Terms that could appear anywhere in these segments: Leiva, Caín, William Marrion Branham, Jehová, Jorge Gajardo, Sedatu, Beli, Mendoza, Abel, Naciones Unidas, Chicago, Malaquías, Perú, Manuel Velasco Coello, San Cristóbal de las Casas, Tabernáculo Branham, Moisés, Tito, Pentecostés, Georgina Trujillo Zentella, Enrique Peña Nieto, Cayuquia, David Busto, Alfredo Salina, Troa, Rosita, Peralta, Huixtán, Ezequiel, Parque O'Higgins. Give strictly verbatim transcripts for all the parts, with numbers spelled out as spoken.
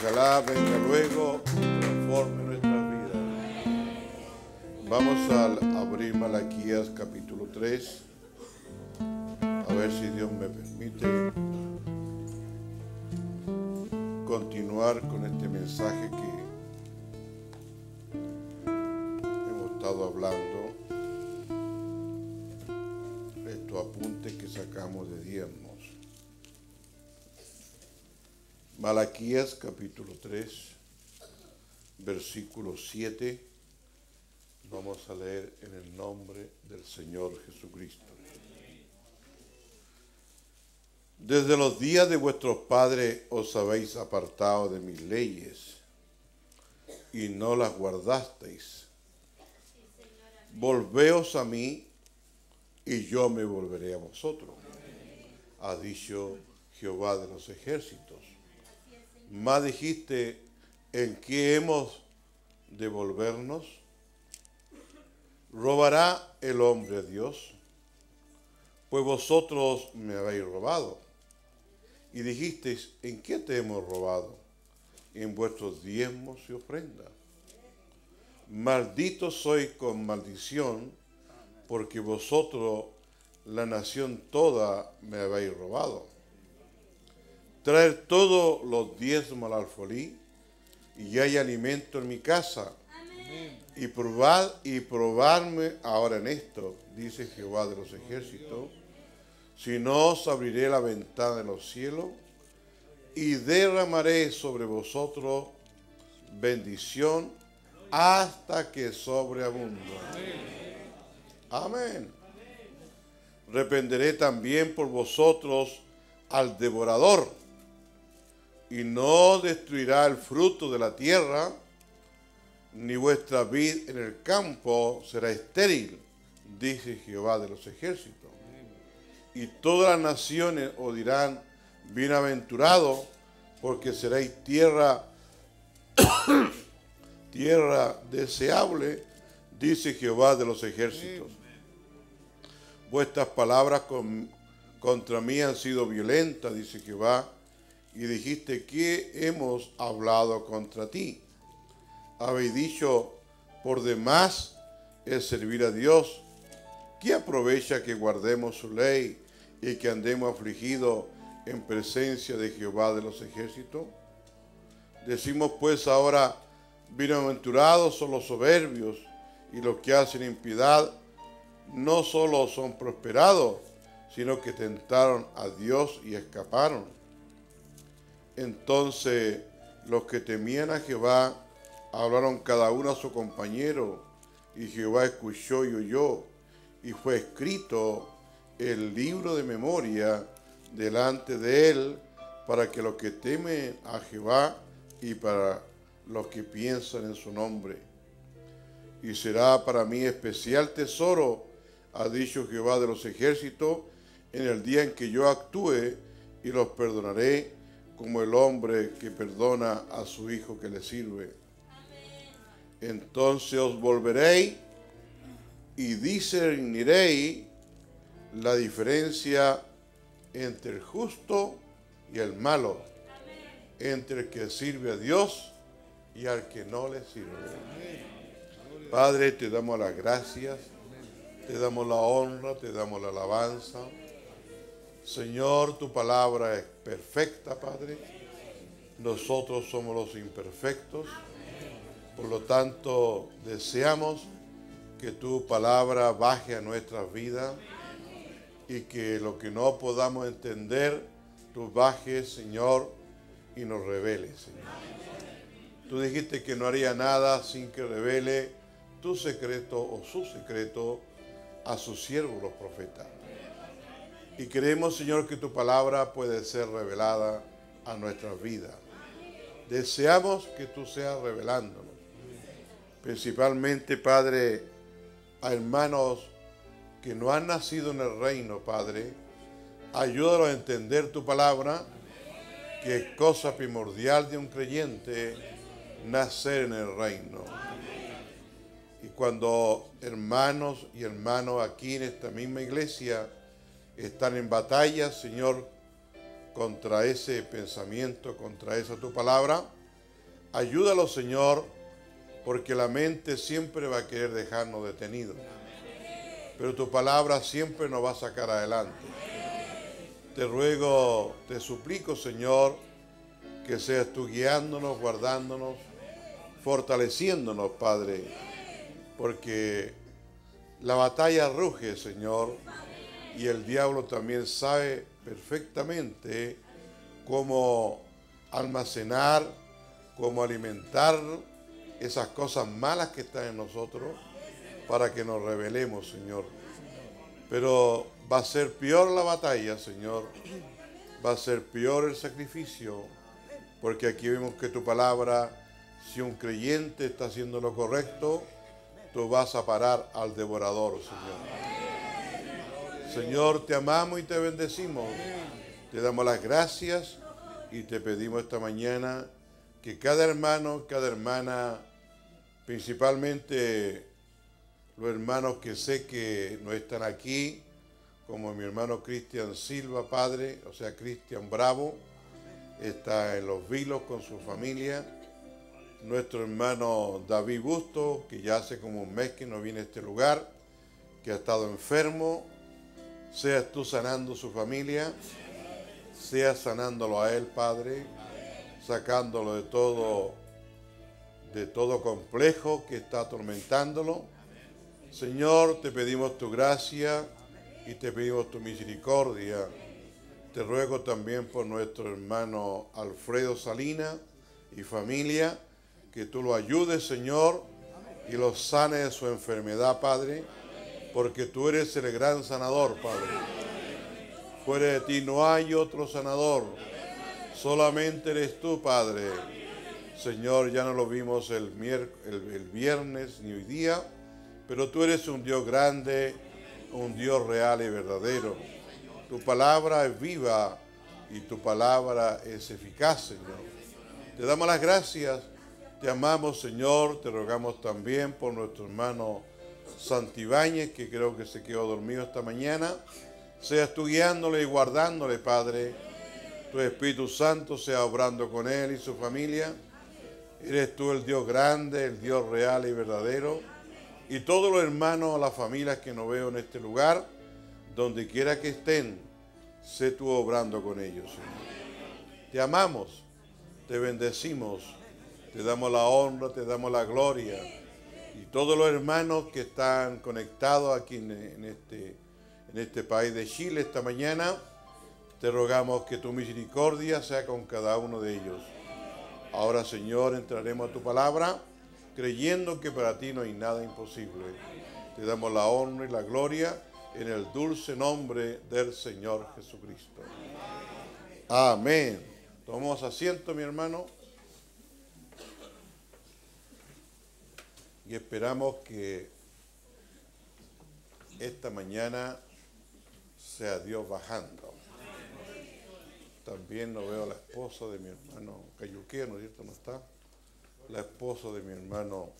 que alaben, que luego transformen nuestras vidas. Vamos a abrir Malaquías capítulo tres, a ver si Dios me permite continuar con este mensaje que hemos estado hablando, estos apuntes que sacamos de diezmo. Malaquías capítulo tres, versículo siete, vamos a leer en el nombre del Señor Jesucristo. Desde los días de vuestros padres os habéis apartado de mis leyes y no las guardasteis. Volveos a mí y yo me volveré a vosotros, ha dicho Jehová de los ejércitos. Más dijiste, ¿en qué hemos de volvernos? ¿Robará el hombre a Dios? Pues vosotros me habéis robado. Y dijisteis, ¿en qué te hemos robado? En vuestros diezmos y ofrendas. Maldito sois con maldición, porque vosotros, la nación toda, me habéis robado. Traer todos los diezmos al alfolí y hay alimento en mi casa. Amén. Y probad y probarme ahora en esto, dice Jehová de los ejércitos, si no os abriré la ventana de los cielos y derramaré sobre vosotros bendición hasta que sobreabunde. Amén. Amén. Reprenderé también por vosotros al devorador, y no destruirá el fruto de la tierra, ni vuestra vid en el campo será estéril, dice Jehová de los ejércitos. Y todas las naciones os dirán, bienaventurado, porque seréis tierra, tierra deseable, dice Jehová de los ejércitos. Vuestras palabras con, contra mí han sido violentas, dice Jehová, y dijiste, ¿qué hemos hablado contra ti? Habéis dicho, por demás es servir a Dios. ¿Qué aprovecha que guardemos su ley y que andemos afligidos en presencia de Jehová de los ejércitos? Decimos pues ahora, bienaventurados son los soberbios y los que hacen impiedad, no solo son prosperados, sino que tentaron a Dios y escaparon. Entonces los que temían a Jehová hablaron cada uno a su compañero, y Jehová escuchó y oyó, y fue escrito el libro de memoria delante de él, para que los que temen a Jehová y para los que piensan en su nombre. Y será para mí especial tesoro, ha dicho Jehová de los ejércitos, en el día en que yo actúe, y los perdonaré, como el hombre que perdona a su hijo que le sirve. Entonces os volveréis y discerniréis la diferencia entre el justo y el malo, entre el que sirve a Dios y al que no le sirve. Padre, te damos las gracias, te damos la honra, te damos la alabanza. Señor, tu palabra es perfecta, Padre. Nosotros somos los imperfectos. Por lo tanto, deseamos que tu palabra baje a nuestras vidas y que lo que no podamos entender, tú bajes, Señor, y nos reveles, Señor. Tú dijiste que no haría nada sin que revele tu secreto o su secreto a sus siervos los profetas. Y creemos, Señor, que tu palabra puede ser revelada a nuestras vidas. Deseamos que tú seas revelándonos. Principalmente, Padre, a hermanos que no han nacido en el reino, Padre, ayúdanos a entender tu palabra, que es cosa primordial de un creyente nacer en el reino. Y cuando hermanos y hermanos aquí en esta misma iglesia están en batalla, Señor, contra ese pensamiento, contra esa tu palabra, Ayúdalo, Señor, porque la mente siempre va a querer dejarnos detenidos. Pero tu palabra siempre nos va a sacar adelante. Te ruego, te suplico, Señor, que seas tú guiándonos, guardándonos, fortaleciéndonos, Padre, porque la batalla ruge, Señor, y el diablo también sabe perfectamente cómo almacenar, cómo alimentar esas cosas malas que están en nosotros para que nos rebelemos, Señor. Pero va a ser peor la batalla, Señor, va a ser peor el sacrificio, porque aquí vemos que tu palabra, si un creyente está haciendo lo correcto, tú vas a parar al devorador, Señor. Señor, te amamos y te bendecimos. Te damos las gracias y te pedimos esta mañana que cada hermano, cada hermana, principalmente los hermanos que sé que no están aquí, como mi hermano Cristian Silva, Padre, o sea, Cristian Bravo, está en Los Vilos con su familia. Nuestro hermano David Busto, que ya hace como un mes que no viene a este lugar, que ha estado enfermo, seas tú sanando su familia, seas sanándolo a él, Padre, sacándolo de todo, de todo complejo que está atormentándolo. Señor, te pedimos tu gracia y te pedimos tu misericordia. Te ruego también por nuestro hermano Alfredo Salina y familia, que tú lo ayudes, Señor, y lo sane de su enfermedad, Padre, porque tú eres el gran sanador, Padre. Fuera de ti no hay otro sanador, solamente eres tú, Padre. Señor, ya no lo vimos el, el, el viernes ni hoy día, pero tú eres un Dios grande, un Dios real y verdadero. Tu palabra es viva y tu palabra es eficaz, Señor. Te damos las gracias, te amamos, Señor. Te rogamos también por nuestro hermano Santibáñez, que creo que se quedó dormido esta mañana. Seas tú guiándole y guardándole, Padre. Tu Espíritu Santo sea obrando con él y su familia. Eres tú el Dios grande, el Dios real y verdadero. Y todos los hermanos, las familias que no veo en este lugar, donde quiera que estén, sé tú obrando con ellos, Señor. Te amamos. Te bendecimos, te damos la honra, te damos la gloria. Y todos los hermanos que están conectados aquí en, en, este, en este país de Chile esta mañana, te rogamos que tu misericordia sea con cada uno de ellos. Ahora, Señor, entraremos a tu palabra, creyendo que para ti no hay nada imposible. Te damos la honra y la gloria en el dulce nombre del Señor Jesucristo. Amén. Tomamos asiento, mi hermano, y esperamos que esta mañana sea Dios bajando. También no veo a la esposa de mi hermano Cayuquia, ¿no es cierto? ¿No está? La esposa de mi hermano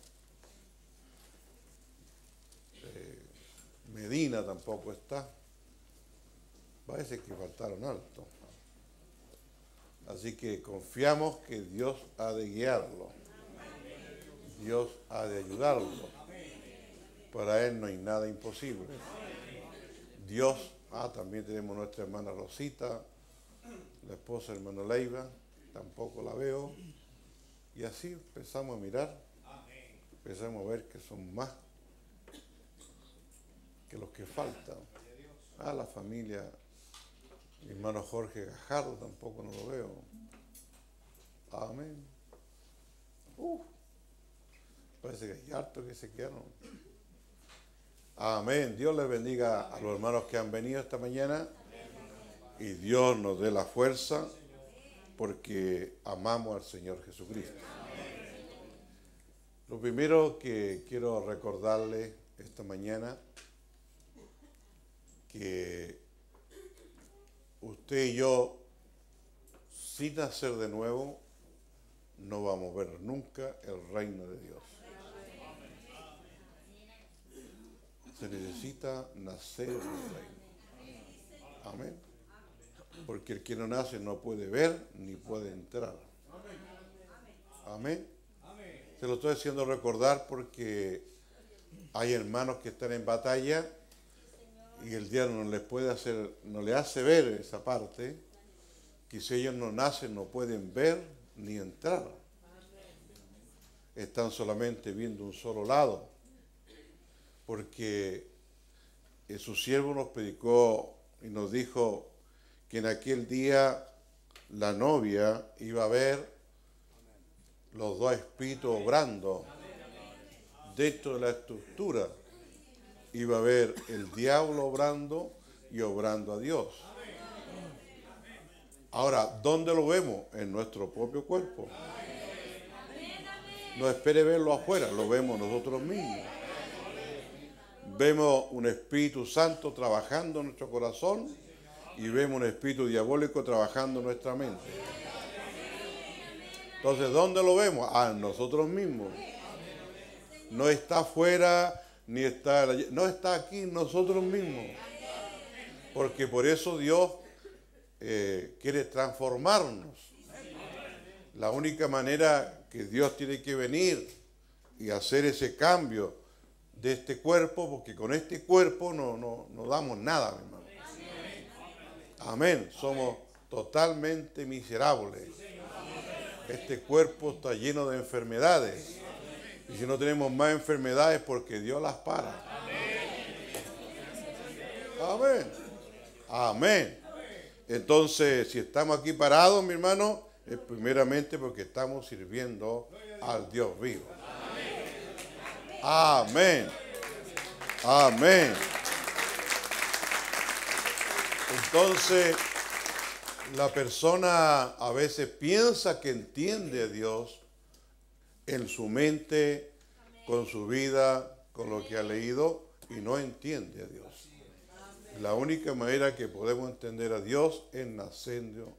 eh, Medina tampoco está. Parece que faltaron alto. Así que confiamos que Dios ha de guiarlo, Dios ha de ayudarlo. Para Él no hay nada imposible. Dios, ah, también tenemos nuestra hermana Rosita, la esposa del hermano Leiva, tampoco la veo. Y así empezamos a mirar, empezamos a ver que son más que los que faltan. Ah, la familia... Mi hermano Jorge Gajardo tampoco no lo veo. Amén. Uh, parece que hay harto que se quedaron. Amén. Dios les bendiga a los hermanos que han venido esta mañana. Y Dios nos dé la fuerza porque amamos al Señor Jesucristo. Lo primero que quiero recordarles esta mañana que usted y yo, sin nacer de nuevo, no vamos a ver nunca el reino de Dios. Se necesita nacer del reino. Amén. Porque el que no nace no puede ver ni puede entrar. Amén. Amén. Se lo estoy haciendo recordar porque hay hermanos que están en batalla y el diablo no les puede hacer, no le hace ver esa parte, que si ellos no nacen no pueden ver ni entrar. Están solamente viendo un solo lado, porque su siervo nos predicó y nos dijo que en aquel día la novia iba a ver los dos espíritus obrando dentro de la estructura. Iba a ver el diablo obrando y obrando a Dios. Ahora, ¿dónde lo vemos? En nuestro propio cuerpo. No espere verlo afuera, lo vemos nosotros mismos. Vemos un Espíritu Santo trabajando en nuestro corazón y vemos un espíritu diabólico trabajando en nuestra mente. Entonces, ¿dónde lo vemos? A nosotros mismos. No está afuera, ni está... No está aquí, nosotros mismos. Porque por eso Dios eh, quiere transformarnos. La única manera que Dios tiene que venir y hacer ese cambio de este cuerpo, porque con este cuerpo no, no, no damos nada, hermano. Amén. Somos totalmente miserables. Este cuerpo está lleno de enfermedades. Y si no tenemos más enfermedades, porque Dios las para. Amén. Amén. Entonces, si estamos aquí parados, mi hermano, es primeramente porque estamos sirviendo al Dios vivo. Amén. Amén. Entonces, la persona a veces piensa que entiende a Dios en su mente, con su vida, con lo que ha leído, y no entiende a Dios. La única manera que podemos entender a Dios es naciendo,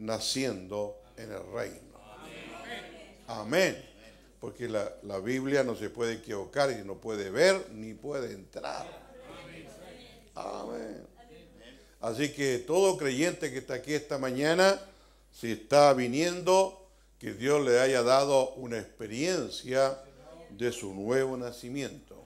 naciendo en el reino. Amén. Porque la, la Biblia no se puede equivocar y no puede ver ni puede entrar. Amén. Así que todo creyente que está aquí esta mañana, si está viniendo, que Dios le haya dado una experiencia de su nuevo nacimiento.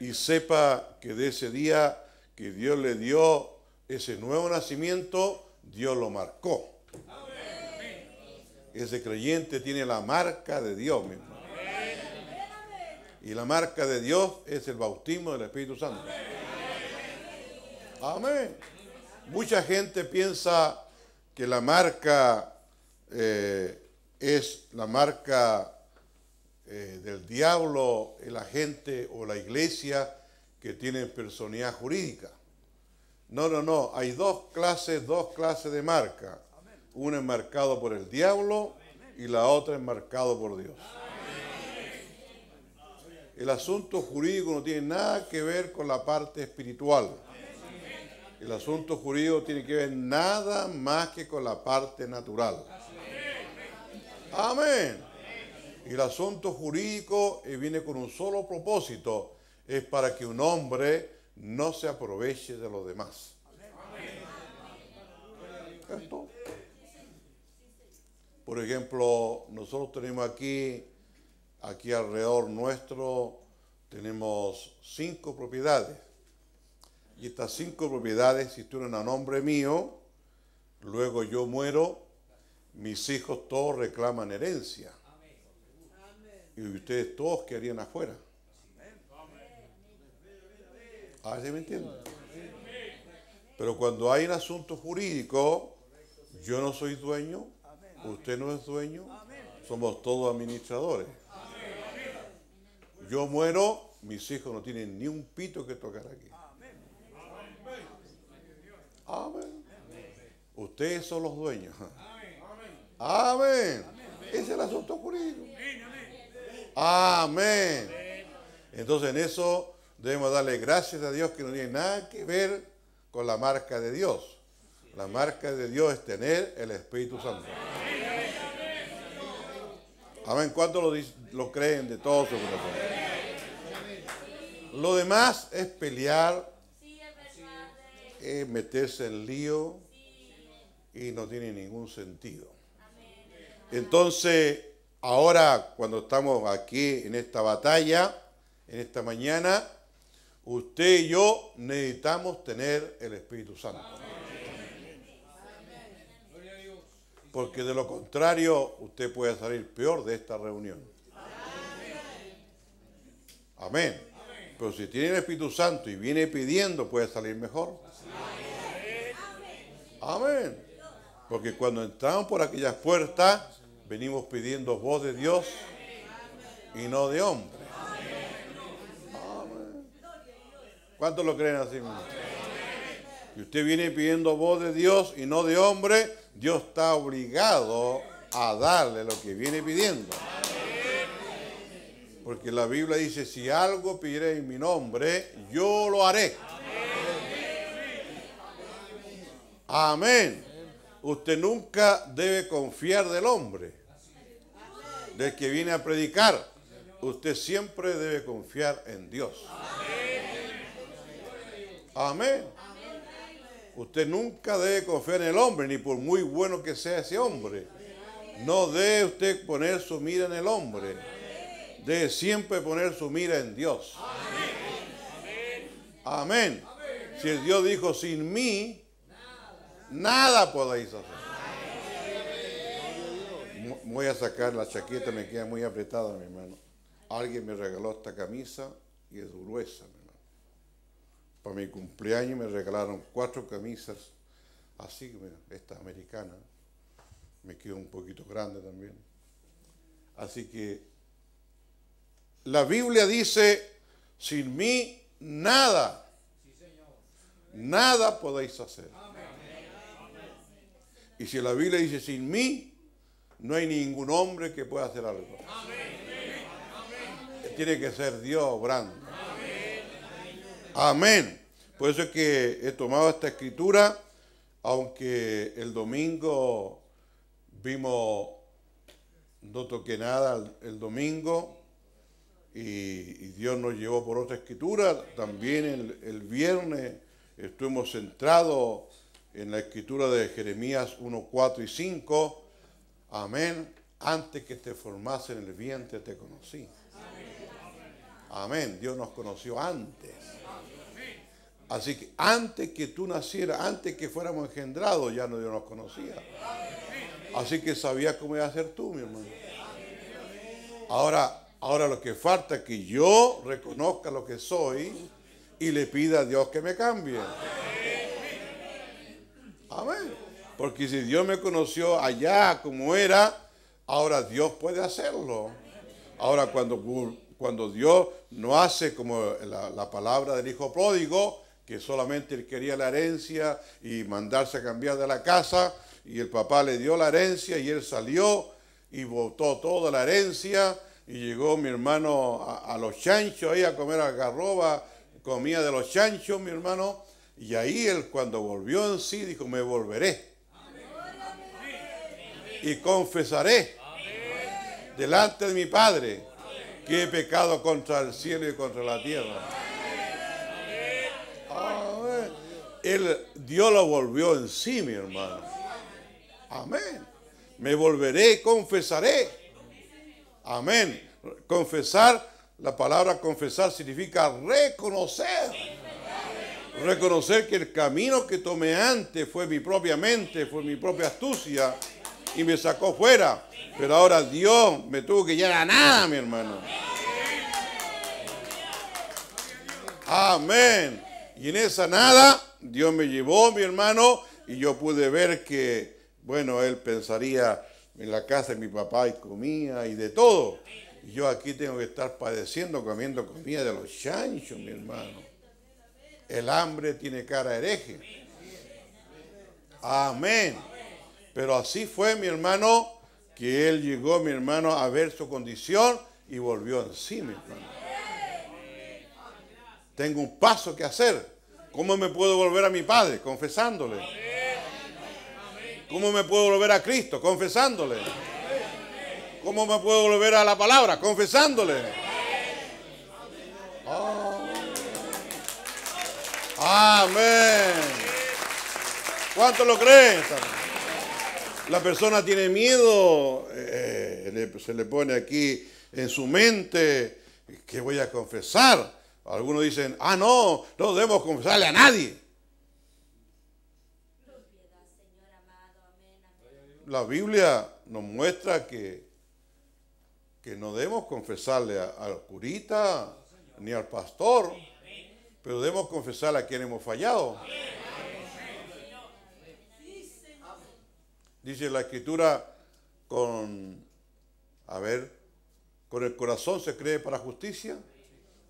Y sepa que de ese día que Dios le dio ese nuevo nacimiento, Dios lo marcó. Ese creyente tiene la marca de Dios mismo. Y la marca de Dios es el bautismo del Espíritu Santo. Amén. Mucha gente piensa que la marca eh, es la marca eh, del diablo, la gente o la iglesia que tienen personalidad jurídica. No, no, no. Hay dos clases, dos clases de marca. Una es marcada por el diablo y la otra es marcada por Dios. El asunto jurídico no tiene nada que ver con la parte espiritual. El asunto jurídico tiene que ver nada más que con la parte natural. Amén. El asunto jurídico viene con un solo propósito. Es para que un hombre no se aproveche de los demás. Esto. Por ejemplo, nosotros tenemos aquí, aquí alrededor nuestro, tenemos cinco propiedades. Y estas cinco propiedades, si estuvieron a nombre mío, luego yo muero, mis hijos todos reclaman herencia. Y ustedes todos quedarían afuera. Ah, ¿sí me entienden? Pero cuando hay un asunto jurídico, yo no soy dueño, usted no es dueño, somos todos administradores. Yo muero, mis hijos no tienen ni un pito que tocar aquí. Amén. Ustedes son los dueños. Amén. Ese es el asunto jurídico. Amén. Entonces en eso debemos darle gracias a Dios, que no tiene nada que ver con la marca de Dios. La marca de Dios es tener el Espíritu Santo. Amén. ¿Cuántos lo, lo creen de todo su corazón? Lo demás es pelear, meterse en lío y no tiene ningún sentido. Entonces, ahora cuando estamos aquí en esta batalla, en esta mañana, usted y yo necesitamos tener el Espíritu Santo. Porque de lo contrario, usted puede salir peor de esta reunión. Amén. Pero si tiene el Espíritu Santo y viene pidiendo, puede salir mejor. Amén. Porque cuando entramos por aquellas puertas, venimos pidiendo voz de Dios y no de hombre. Amén. ¿Cuántos lo creen así? Si usted viene pidiendo voz de Dios y no de hombre, Dios está obligado a darle lo que viene pidiendo. Porque la Biblia dice, si algo pidiréis en mi nombre, yo lo haré. Amén. Usted nunca debe confiar del hombre, del que viene a predicar. Usted siempre debe confiar en Dios. Amén. Usted nunca debe confiar en el hombre, ni por muy bueno que sea ese hombre. No debe usted poner su mira en el hombre. Debe siempre poner su mira en Dios. Amén. Si el Dios dijo, sin mí nada podéis hacer. Voy a sacar la chaqueta, me queda muy apretada, mi hermano. Alguien me regaló esta camisa y es gruesa, mi hermano. Para mi cumpleaños me regalaron cuatro camisas así, mira, esta americana. Me quedó un poquito grande también. Así que la Biblia dice, sin mí nada, nada podéis hacer. Y si la Biblia dice, sin mí, no hay ningún hombre que pueda hacer algo. Amén. Tiene que ser Dios obrando. Amén. Amén. Por eso es que he tomado esta escritura, aunque el domingo vimos, no toqué nada el domingo, y, y Dios nos llevó por otra escritura. También el, el viernes estuvimos centrados en la escritura de Jeremías uno, cuatro y cinco, amén, antes que te formase en el vientre te conocí. Amén, Dios nos conoció antes. Así que antes que tú nacieras, antes que fuéramos engendrados, ya Dios nos conocía. Así que sabías cómo iba a ser tú, mi hermano. Ahora, ahora lo que falta es que yo reconozca lo que soy y le pida a Dios que me cambie. Amén. Porque si Dios me conoció allá como era, ahora Dios puede hacerlo. Ahora cuando, cuando Dios no hace como la, la palabra del hijo pródigo, que solamente él quería la herencia y mandarse a cambiar de la casa, y el papá le dio la herencia y él salió y botó toda la herencia y llegó mi hermano a, a los chanchos ahí a comer algarroba, comía de los chanchos, mi hermano. Y ahí él cuando volvió en sí dijo, me volveré. Amén. Y confesaré. Amén. Delante de mi Padre. Amén. Que he pecado contra el cielo y contra la tierra. Amén. Amén. Él, Dios lo volvió en sí, mi hermano. Amén. Me volveré, confesaré. Amén. Confesar, la palabra confesar significa reconocer. Reconocer que el camino que tomé antes fue mi propia mente, fue mi propia astucia y me sacó fuera. Pero ahora Dios me tuvo que llegar a nada, mi hermano. Amén. Y en esa nada, Dios me llevó, mi hermano, y yo pude ver que, bueno, él pensaría en la casa de mi papá y comía y de todo. Y yo aquí tengo que estar padeciendo, comiendo comida de los chanchos, mi hermano. El hambre tiene cara hereje. Amén. Pero así fue, mi hermano, que él llegó, mi hermano, a ver su condición y volvió en sí, mi hermano. Tengo un paso que hacer. ¿Cómo me puedo volver a mi Padre? Confesándole. ¿Cómo me puedo volver a Cristo? Confesándole. ¿Cómo me puedo volver a la palabra? Confesándole. Oh. Amén. ¿Cuántos lo creen? la persona tiene miedo, eh, se le pone aquí en su mente, ¿qué voy a confesar? Algunos dicen, ah, no, no debemos confesarle a nadie. La Biblia nos muestra que, que no debemos confesarle al curita ni al pastor, pero debemos confesar a quien hemos fallado. Dice la Escritura, con, a ver, con el corazón se cree para justicia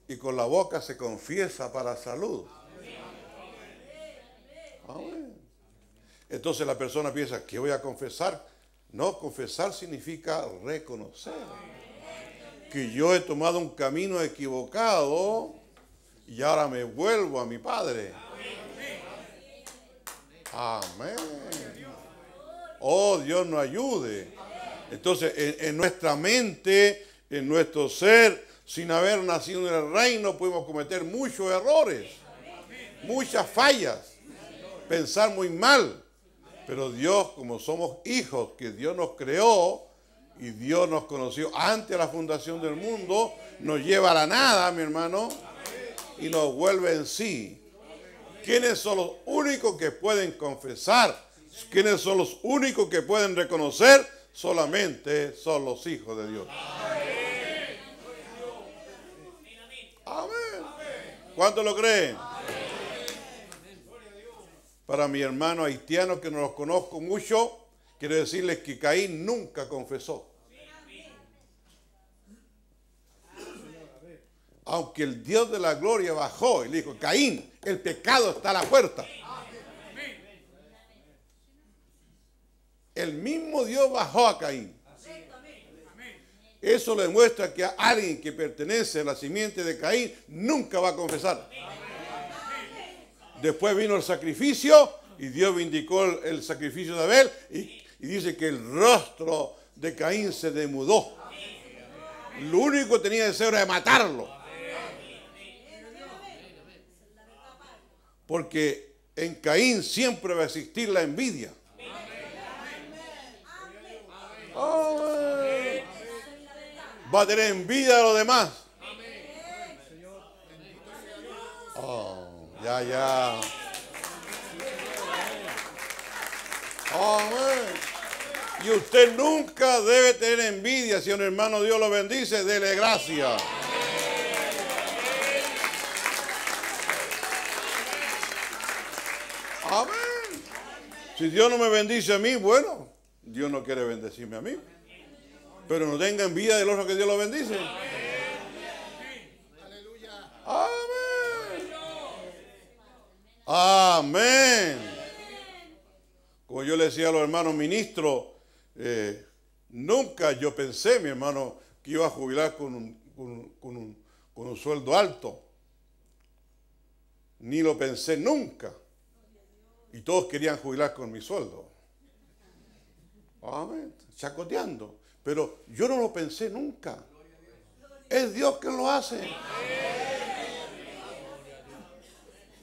y con la boca se confiesa para salud. Amén. Entonces la persona piensa, ¿qué voy a confesar? No, confesar significa reconocer que yo he tomado un camino equivocado y ahora me vuelvo a mi Padre. Amén. Oh, Dios nos ayude. Entonces, en, en nuestra mente, en nuestro ser, sin haber nacido en el reino, podemos cometer muchos errores, muchas fallas, pensar muy mal. Pero Dios, como somos hijos, que Dios nos creó y Dios nos conoció antes de la fundación del mundo, nos lleva a la nada, mi hermano, y nos vuelve en sí. ¿Quiénes son los únicos que pueden confesar? ¿Quiénes son los únicos que pueden reconocer? Solamente son los hijos de Dios. Amén. ¿Cuántos lo creen? Para mi hermano haitiano, que no los conozco mucho, quiero decirles que Caín nunca confesó. Aunque el Dios de la gloria bajó y le dijo, Caín, el pecado está a la puerta. El mismo Dios bajó a Caín. Eso le muestra que a alguien que pertenece a la simiente de Caín nunca va a confesar. Después vino el sacrificio y Dios vindicó el, el sacrificio de Abel y, y dice que el rostro de Caín se demudó. Lo único que tenía deseo era de matarlo. Porque en Caín siempre va a existir la envidia. Amén. Va a tener envidia de los demás. Oh, ya, ya. Amén. Y usted nunca debe tener envidia. Si un hermano Dios lo bendice, dele gracias. Amén. Si Dios no me bendice a mí, bueno, Dios no quiere bendecirme a mí. Pero no tenga envidia del otro que Dios lo bendice. Amén. Amén. Como yo le decía a los hermanos ministros, eh, nunca yo pensé, mi hermano, que iba a jubilar con un, con, con un, con un sueldo alto. Ni lo pensé nunca. Y todos querían jubilar con mi sueldo. Amén, chacoteando. Pero yo no lo pensé nunca. Es Dios quien lo hace.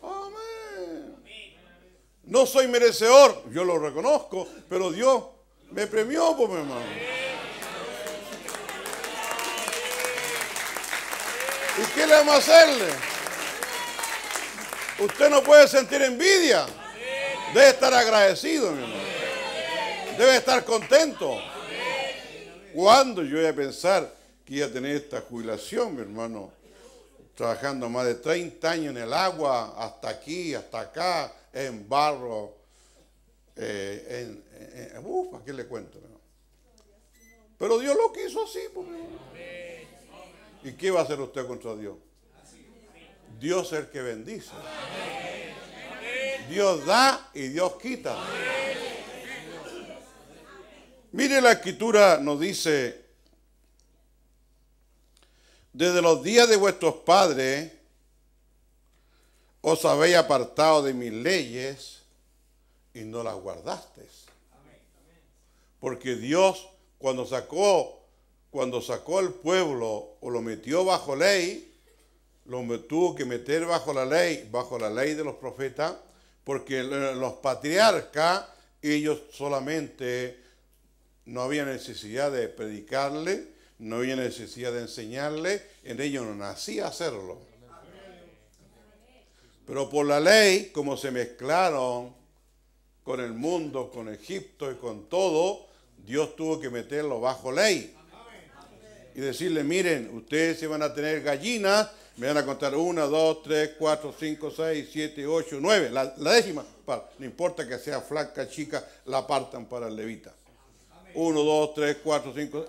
Amén. No soy merecedor, yo lo reconozco, pero Dios me premió, por mi hermano. ¿Y qué le vamos a hacerle? Usted no puede sentir envidia. Debe estar agradecido, mi hermano. Debe estar contento. ¿Cuándo yo voy a pensar que iba a tener esta jubilación, mi hermano? Trabajando más de treinta años en el agua, hasta aquí, hasta acá, en barro. Eh, en, en, uf, ¿a qué le cuento? ¿No? Pero Dios lo quiso así. Porque... ¿Y qué va a hacer usted contra Dios? Dios es el que bendice. Dios da y Dios quita. Mire, la Escritura nos dice, desde los días de vuestros padres os habéis apartado de mis leyes y no las guardasteis. Porque Dios, cuando sacó, cuando sacó al pueblo o lo metió bajo ley, lo tuvo que meter bajo la ley, bajo la ley de los profetas, porque los patriarcas, ellos solamente No había necesidad de predicarle, no había necesidad de enseñarle, en ellos no nacía hacerlo. Pero por la ley, como se mezclaron con el mundo, con Egipto y con todo, Dios tuvo que meterlo bajo ley. Y decirle, miren, ustedes se van a tener gallinas, me van a contar una, dos, tres, cuatro, cinco, seis, siete, ocho, nueve, la, la décima, no importa que sea flaca, chica, la apartan para el levita. Uno, dos, tres, cuatro, cinco,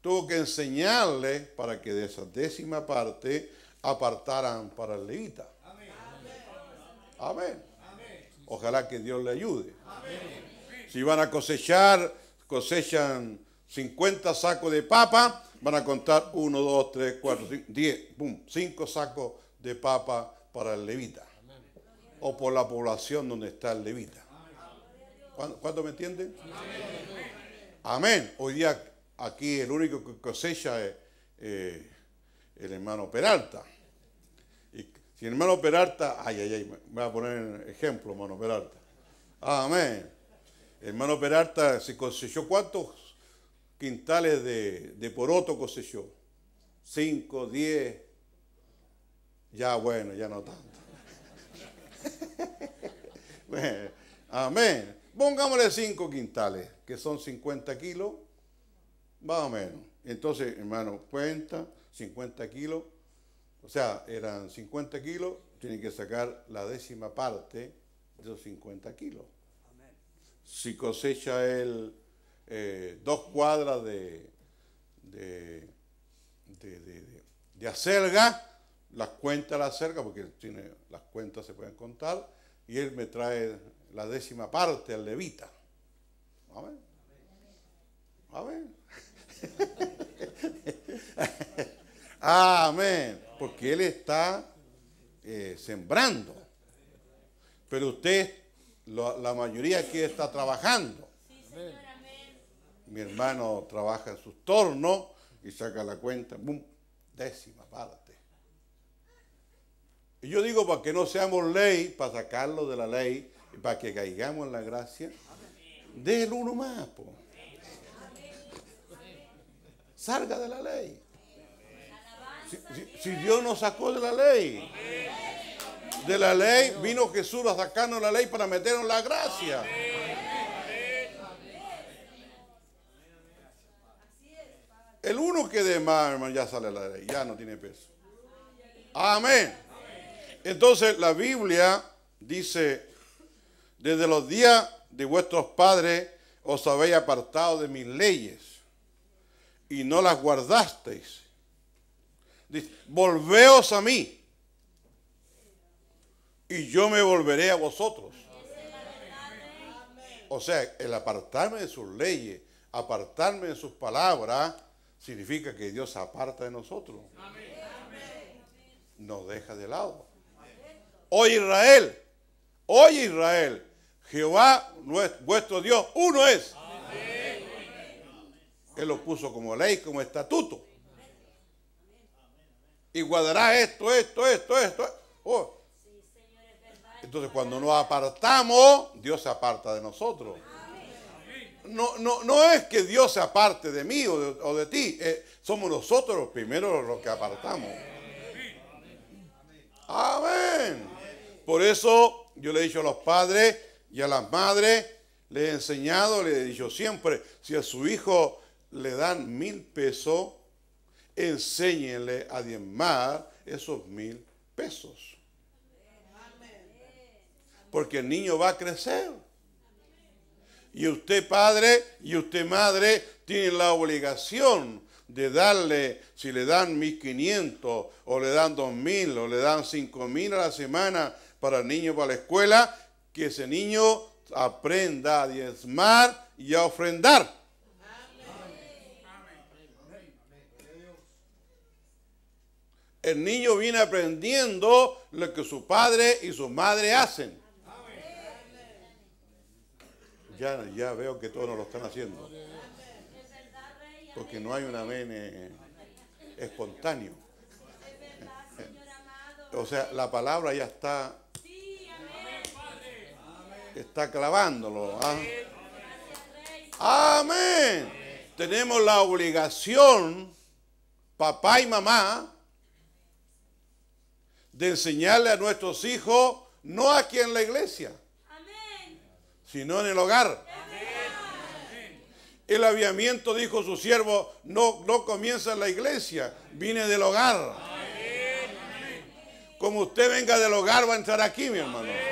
tuvo que enseñarle para que de esa décima parte apartaran para el levita. Amén. Ojalá que Dios le ayude. Si van a cosechar, cosechan cincuenta sacos de papa, van a contar uno, dos, tres, cuatro, cinco, diez, boom, cinco sacos de papa para el levita. O por la población donde está el levita. ¿Cuánto me entienden? Amén. Hoy día aquí el único que cosecha es eh, el hermano Peralta. Y si el hermano Peralta, ay, ay, ay, me voy a poner ejemplo, hermano Peralta. Amén. El hermano Peralta se cosechó cuántos quintales de, de poroto cosechó, cinco, diez, ya bueno, ya no tanto. Bueno, amén. Pongámosle cinco quintales, que son cincuenta kilos, más o menos. Entonces, hermano, cuenta, cincuenta kilos, o sea, eran cincuenta kilos, tienen que sacar la décima parte de esos cincuenta kilos. Si cosecha el Eh, dos cuadras de de, de, de de acelga, las cuenta la acelga, porque tiene, las cuentas se pueden contar, y él me trae la décima parte al levita. Amén. Amén. Amén. Porque él está eh, sembrando. Pero usted, lo, la mayoría aquí está trabajando. Amén. Mi hermano trabaja en sus tornos y saca la cuenta, ¡bum!, décima parte. Y yo digo, para que no seamos ley, para sacarlo de la ley, para que caigamos en la gracia, del uno más, po. Salga de la ley. Si, si, si Dios nos sacó de la ley, de la ley, vino Jesús a sacarnos la ley para meternos la gracia. El uno que de más, hermano, ya sale a la ley, ya no tiene peso. Amén. Entonces la Biblia dice, desde los días de vuestros padres os habéis apartado de mis leyes y no las guardasteis. Dice, volveos a mí y yo me volveré a vosotros. O sea, el apartarme de sus leyes, apartarme de sus palabras, significa que Dios se aparta de nosotros. Amén. Nos deja de lado. Oye Israel, oye Israel, Jehová vuestro Dios, uno es. Amén. Él lo puso como ley, como estatuto. Y guardará esto, esto, esto, esto. Oh. Entonces cuando nos apartamos, Dios se aparta de nosotros. No, no, no es que Dios se aparte de mí o de, o de ti. Eh, somos nosotros los primeros los que apartamos. Amén. Por eso yo le he dicho a los padres y a las madres, les he enseñado, les he dicho siempre, si a su hijo le dan mil pesos, enséñenle a diezmar esos mil pesos. Porque el niño va a crecer. Y usted padre y usted madre tienen la obligación de darle, si le dan mil quinientos o le dan dos mil o le dan cinco mil a la semana para el niño para la escuela, que ese niño aprenda a diezmar y a ofrendar. Amén. El niño viene aprendiendo lo que su padre y su madre hacen. Ya, ya veo que todos no lo están haciendo. Porque no hay un amén eh, espontáneo. O sea, la palabra ya está, está clavándolo. ¿Ah? Amén. Amén. Tenemos la obligación, papá y mamá, de enseñarle a nuestros hijos, no aquí en la iglesia, amén, sino en el hogar. Amén. El avivamiento, dijo su siervo, no, no comienza en la iglesia, viene del hogar. Amén. Como usted venga del hogar, va a entrar aquí, mi hermano. Amén.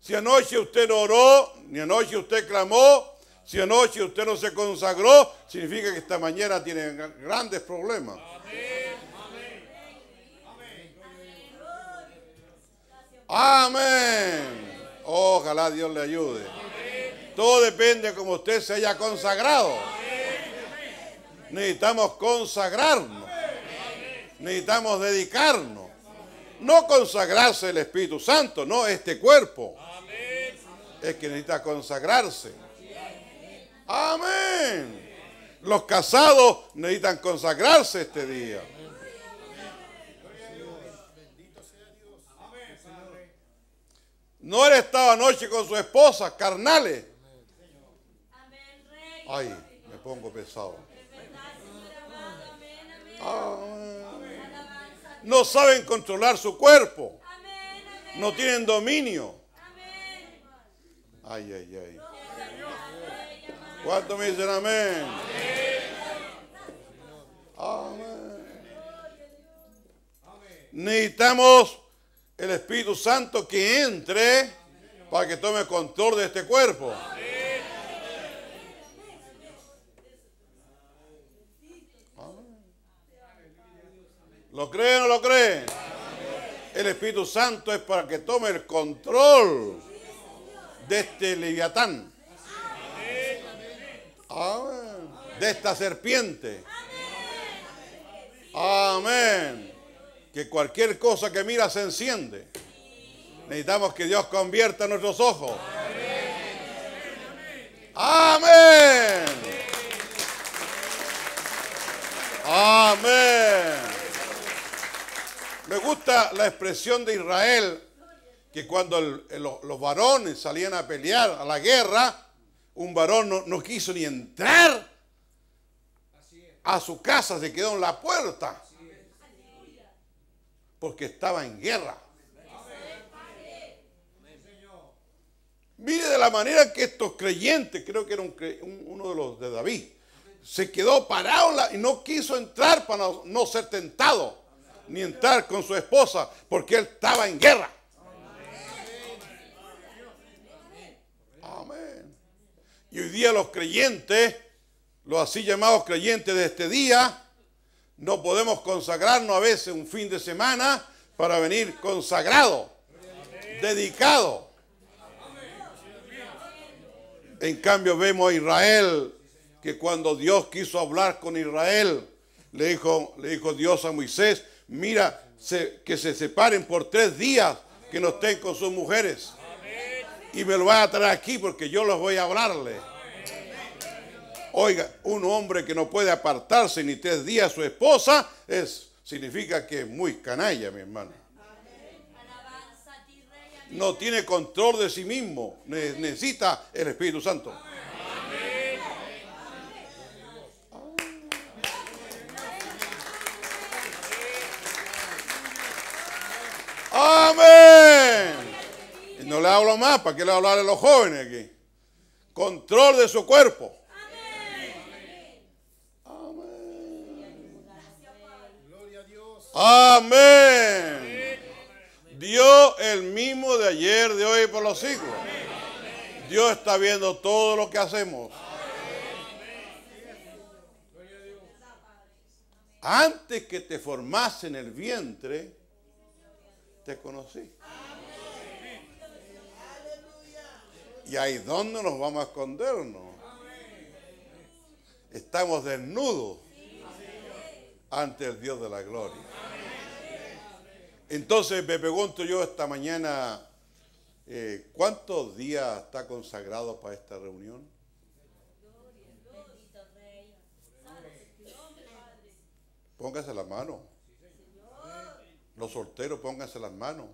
Si anoche usted no oró, ni anoche usted clamó, si anoche usted no se consagró, significa que esta mañana tiene grandes problemas. Amén. Amén. Amén. Ojalá Dios le ayude. Amén. Todo depende de cómo usted se haya consagrado. Amén. Necesitamos consagrarnos. Amén. Necesitamos dedicarnos. No consagrarse el Espíritu Santo, no este cuerpo. Amén. Es que necesita consagrarse. Amén. Los casados necesitan consagrarse este día. No él estaba anoche con su esposa, carnales. Ay, me pongo pesado. Amén. No saben controlar su cuerpo. No tienen dominio. Ay, ay, ay. ¿Cuántos me dicen amén? Amén. Necesitamos el Espíritu Santo que entre para que tome control de este cuerpo. Amén. ¿Lo creen o no lo creen? El Espíritu Santo es para que tome el control de este leviatán. Amén. De esta serpiente. Amén. Que cualquier cosa que mira se enciende. Necesitamos que Dios convierta nuestros ojos. Amén. Amén. Me gusta la expresión de Israel, que cuando el, el, los varones salían a pelear a la guerra, un varón no, no quiso ni entrar a su casa, se quedó en la puerta porque estaba en guerra. Mire de la manera que estos creyentes, creo que era un, un, uno de los de David, se quedó parado y no quiso entrar para no, no ser tentado, ni entrar con su esposa, porque él estaba en guerra. Y hoy día los creyentes, los así llamados creyentes de este día, no podemos consagrarnos a veces un fin de semana para venir consagrado, dedicado. En cambio vemos a Israel, que cuando Dios quiso hablar con Israel, le dijo, le dijo Dios a Moisés, mira, se, que se separen por tres días, que no estén con sus mujeres. Y me lo van a traer aquí porque yo los voy a hablarle. Oiga, un hombre que no puede apartarse ni tres días a su esposa, es, significa que es muy canalla, mi hermano. No tiene control de sí mismo. Necesita el Espíritu Santo. Amén. No le hablo más, ¿para qué le hablaré a los jóvenes aquí? Control de su cuerpo. Amén. Amén. Gloria a Dios. Amén. Dios el mismo de ayer, de hoy y por los siglos. Dios está viendo todo lo que hacemos. Antes que te formase en el vientre, te conocí. Y ahí donde nos vamos a escondernos. Estamos desnudos ante el Dios de la gloria. Entonces me pregunto yo esta mañana, eh, ¿cuántos días está consagrado para esta reunión? Póngase las manos. Los solteros, pónganse las manos.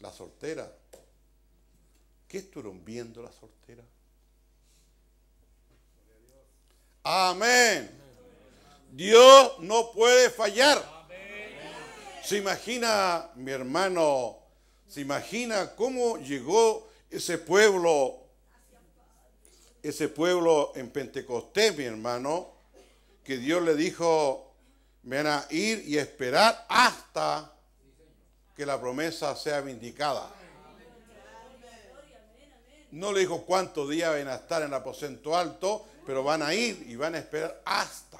la soltera. ¿Qué estuvieron viendo la soltera? Amén. Dios no puede fallar. Se imagina, mi hermano, se imagina cómo llegó ese pueblo, ese pueblo en Pentecostés, mi hermano, que Dios le dijo, van a ir y esperar hasta que la promesa sea vindicada. No le dijo cuántos días van a estar en el aposento alto, pero van a ir y van a esperar hasta.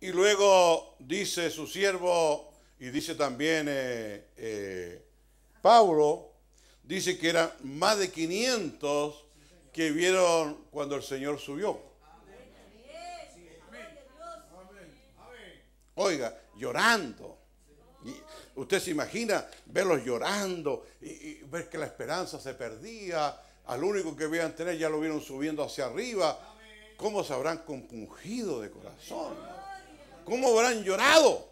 Y luego dice su siervo, y dice también eh, eh, Pablo, dice que eran más de quinientos que vieron cuando el Señor subió. Oiga, llorando. Y usted se imagina verlos llorando y, y ver que la esperanza se perdía. Al único que veían tener ya lo vieron subiendo hacia arriba. ¿Cómo se habrán compungido de corazón? ¿Cómo habrán llorado?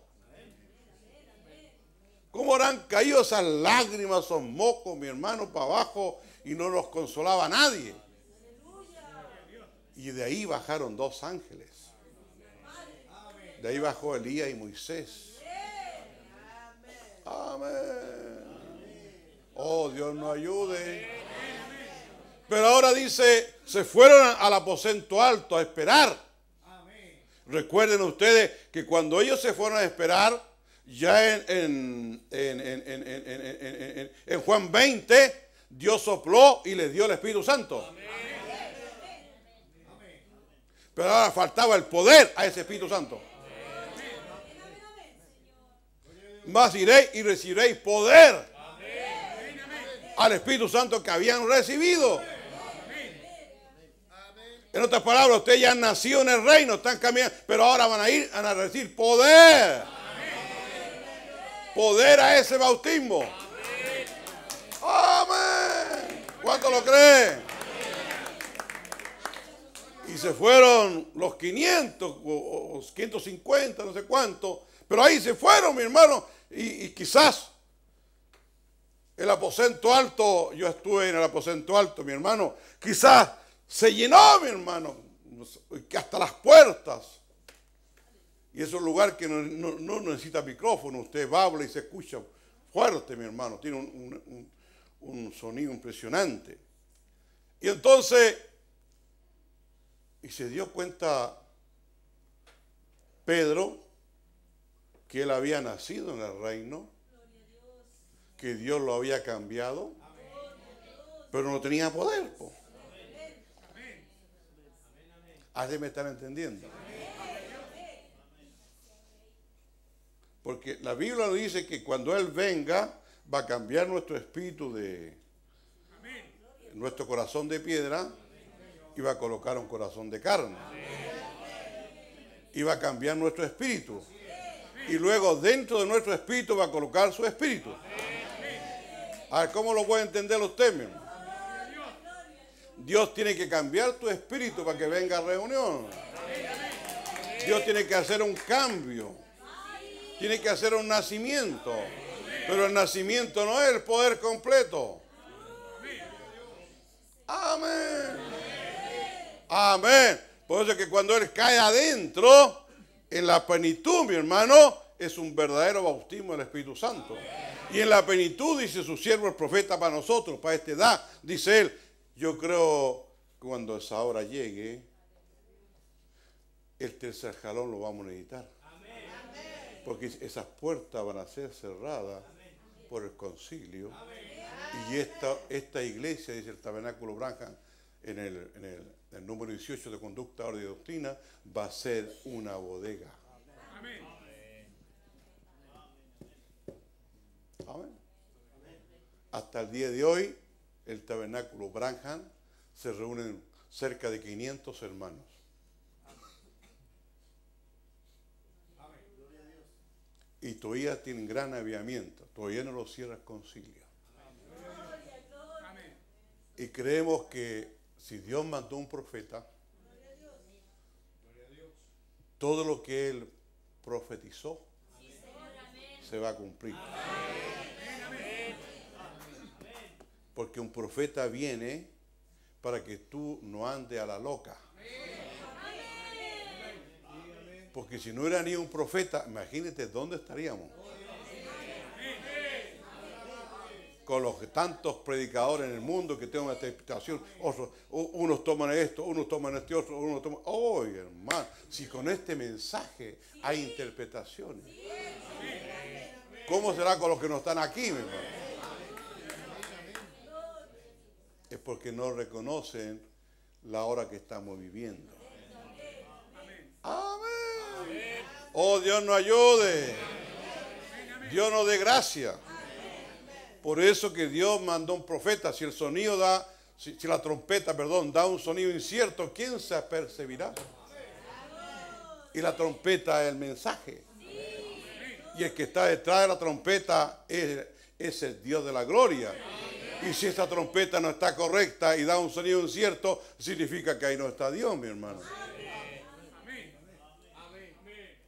¿Cómo habrán caído esas lágrimas, esos mocos, mi hermano, para abajo y no los consolaba nadie? Y de ahí bajaron dos ángeles. De ahí bajó Elías y Moisés. Amén. Oh, Dios nos ayude. Pero ahora dice, se fueron al aposento alto a esperar. Recuerden ustedes que cuando ellos se fueron a esperar, ya en, en, en, en, en, en, en, en, en Juan veinte, Dios sopló y les dio el Espíritu Santo. Amén. Pero ahora faltaba el poder a ese Espíritu Santo. Más iréis y recibiréis poder. Amén. Al Espíritu Santo que habían recibido. En otras palabras, ustedes ya han nacido en el reino, están caminando, pero ahora van a ir a recibir poder. Amén. Poder a ese bautismo. Amén. Amén. ¿Cuánto lo creen? Y se fueron los quinientos, o quinientos cincuenta, no sé cuánto, pero ahí se fueron, mi hermano, y, y quizás el aposento alto, yo estuve en el aposento alto, mi hermano, quizás se llenó, mi hermano, hasta las puertas. Y es un lugar que no, no, no necesita micrófono. Usted habla y se escucha fuerte, mi hermano. Tiene un, un, un sonido impresionante. Y entonces, y se dio cuenta Pedro que él había nacido en el reino, que Dios lo había cambiado, pero no tenía poder, po. Así me están entendiendo. Porque la Biblia nos dice que cuando Él venga, va a cambiar nuestro espíritu de nuestro corazón de piedra y va a colocar un corazón de carne. Y va a cambiar nuestro espíritu. Y luego dentro de nuestro espíritu va a colocar su espíritu. A ver, ¿cómo lo puede entender usted mismo? Dios tiene que cambiar tu espíritu para que venga a reunión. Dios tiene que hacer un cambio. Tiene que hacer un nacimiento. Pero el nacimiento no es el poder completo. Amén. Amén. Por eso es que cuando Él cae adentro, en la plenitud, mi hermano, es un verdadero bautismo del Espíritu Santo. Y en la plenitud, dice su siervo el profeta para nosotros, para esta edad, dice él, yo creo que cuando esa hora llegue, el tercer jalón lo vamos a necesitar. Amén. Porque esas puertas van a ser cerradas por el concilio. Amén. Y esta, esta iglesia, dice el Tabernáculo Branham, en el, en, el, en el número dieciocho de Conducta, Orden y Doctrina, va a ser una bodega. Amén. Amén. Hasta el día de hoy, el Tabernáculo Branham se reúnen cerca de quinientos hermanos. Y todavía tienen gran aviamiento. Todavía no lo cierra el concilio. Y creemos que si Dios mandó un profeta, todo lo que él profetizó se va a cumplir. Porque un profeta viene para que tú no andes a la loca. Porque si no hubiera ni un profeta, imagínate dónde estaríamos. Con los tantos predicadores en el mundo que tengo una interpretación, otros, unos toman esto, unos toman este otro, unos toman... ¡Oye, oh, hermano! Si con este mensaje hay interpretaciones. ¿Cómo será con los que no están aquí, mi hermano? Es porque no reconocen la hora que estamos viviendo. Amén. Oh, Dios nos ayude. Dios nos dé gracia. Por eso que Dios mandó un profeta. Si el sonido da, si, si la trompeta, perdón, da un sonido incierto, ¿quién se apercibirá? Y la trompeta es el mensaje. Y el que está detrás de la trompeta es, es el Dios de la gloria. Y si esta trompeta no está correcta y da un sonido incierto, significa que ahí no está Dios, mi hermano.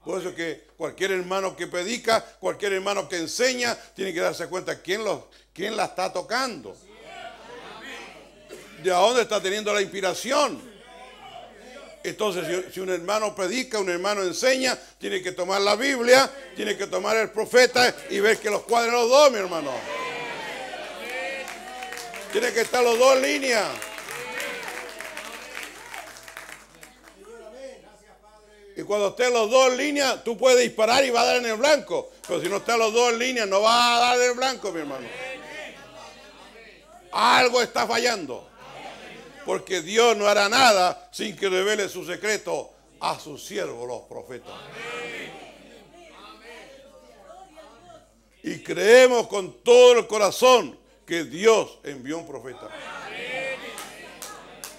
Por eso que cualquier hermano que predica, cualquier hermano que enseña, tiene que darse cuenta quién, los, quién la está tocando. ¿De dónde está teniendo la inspiración? Entonces, si un hermano predica, un hermano enseña, tiene que tomar la Biblia, tiene que tomar el profeta y ver que los cuadren los dos, mi hermano. Tiene que estar los dos en línea. Y cuando estén los dos en línea, tú puedes disparar y va a dar en el blanco. Pero si no están los dos en línea, no va a dar en el blanco, mi hermano. Algo está fallando. Porque Dios no hará nada sin que revele su secreto a sus siervos, los profetas. Y creemos con todo el corazón que Dios envió un profeta.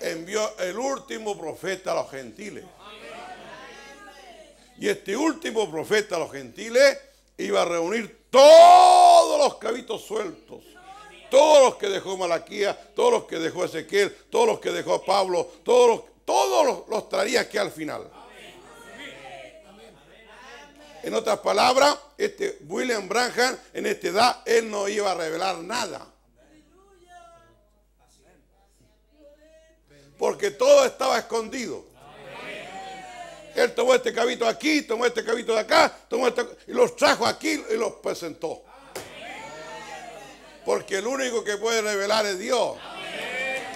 Envió el último profeta a los gentiles. Y este último profeta a los gentiles iba a reunir todos los cabitos sueltos. Todos los que dejó Malaquías, todos los que dejó Ezequiel, todos los que dejó Pablo, todos los, todos los, los traería aquí al final. En otras palabras, este William Branham, en esta edad, él no iba a revelar nada. Porque todo estaba escondido. Él tomó este cabito aquí, tomó este cabito de acá, tomó este, y los trajo aquí y los presentó. Porque el único que puede revelar es Dios.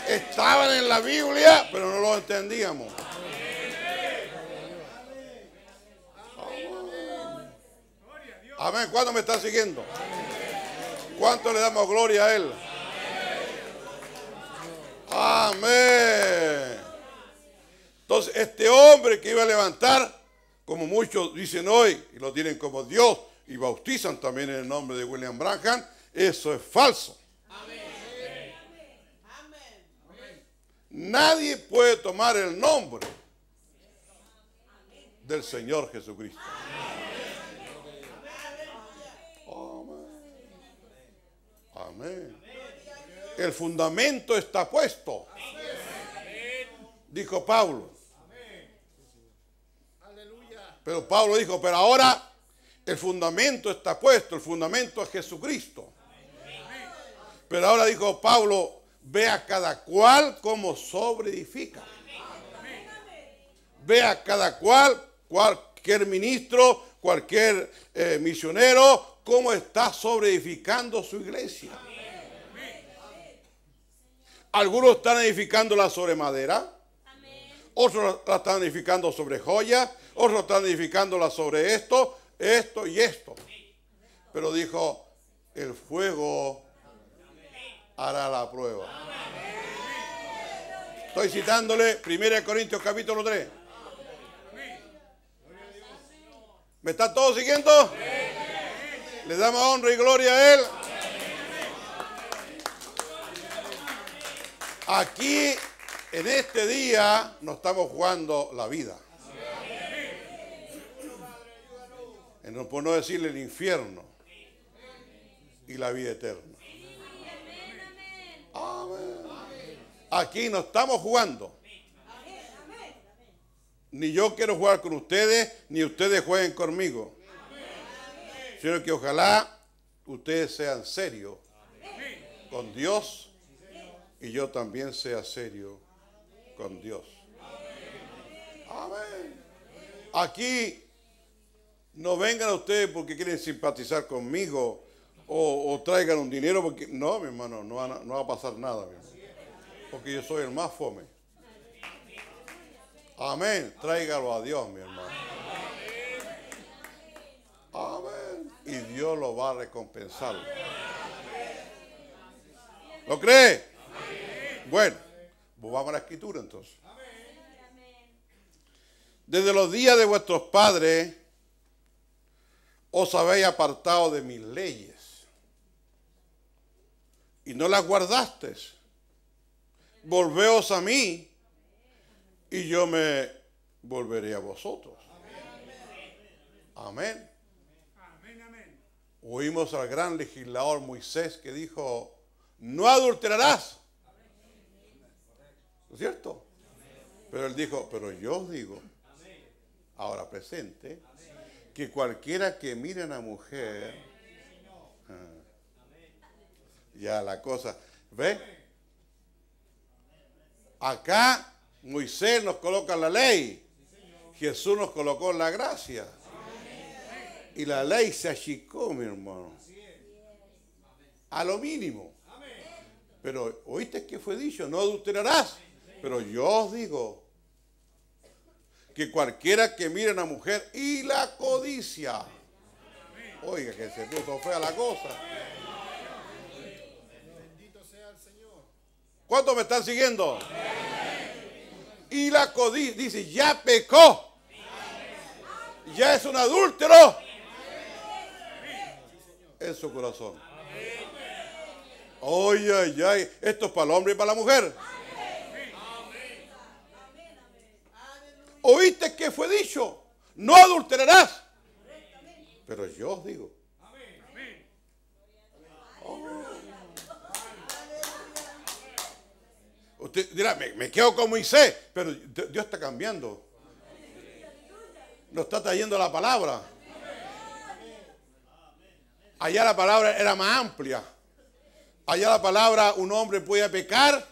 Estaban en la Biblia, pero no lo entendíamos. Amén. ¿Cuánto me está siguiendo? ¿Cuánto le damos gloria a Él? Amén. Entonces, este hombre que iba a levantar, como muchos dicen hoy, y lo tienen como Dios, y bautizan también en el nombre de William Branham, eso es falso. Amén. Amén. Nadie puede tomar el nombre del Señor Jesucristo. Amén. Amén. El fundamento está puesto. Dijo Pablo. Pero Pablo dijo, pero ahora el fundamento está puesto, el fundamento es Jesucristo. Pero ahora dijo Pablo, ve a cada cual como sobre edifica. Ve a cada cual, cualquier ministro, cualquier eh, misionero, cómo está sobre edificando su iglesia. Algunos están edificándola sobre madera. Otros la están edificando sobre joyas, otros están edificándola sobre esto, esto y esto. Pero dijo, el fuego hará la prueba. Estoy citándole primera de Corintios capítulo tres. ¿Me están todos siguiendo? ¿Le damos honra y gloria a Él? Aquí... en este día nos estamos jugando la vida. Por no decirle el infierno y la vida eterna. Amén. Aquí no estamos jugando. Ni yo quiero jugar con ustedes, ni ustedes jueguen conmigo. Sino que ojalá ustedes sean serios con Dios y yo también sea serio con Dios. Amén. Aquí no vengan ustedes porque quieren simpatizar conmigo o, o traigan un dinero porque... No, mi hermano, no va, no va a pasar nada, mi hermano, porque yo soy el más fome. Amén. Tráigalo a Dios, mi hermano. Amén. Y Dios lo va a recompensar. ¿Lo cree? Bueno, vamos a la escritura entonces. Desde los días de vuestros padres os habéis apartado de mis leyes y no las guardasteis. Volveos a mí y yo me volveré a vosotros. Amén. Oímos al gran legislador Moisés que dijo: no adulterarás. ¿No es cierto? Pero él dijo: pero yo os digo, ahora presente, que cualquiera que mire a una mujer, ya la cosa, ¿ve? Acá Moisés nos coloca la ley, Jesús nos colocó la gracia, y la ley se achicó, mi hermano, a lo mínimo. Pero oíste que fue dicho: no adulterarás. Pero yo os digo que cualquiera que mire a una mujer y la codicia, oiga que se puso fea la cosa. Bendito sea el Señor. ¿Cuántos me están siguiendo? Y la codicia, dice, ya pecó, ya es un adúltero en su corazón. Oye, ay, ay, esto es para el hombre y para la mujer. ¿Oíste que fue dicho? No adulterarás. Pero yo os digo. Oh. Usted dirá, me, me quedo con Moisés, pero Dios está cambiando. Nos está trayendo la palabra. Allá la palabra era más amplia. Allá la palabra, un hombre podía pecar,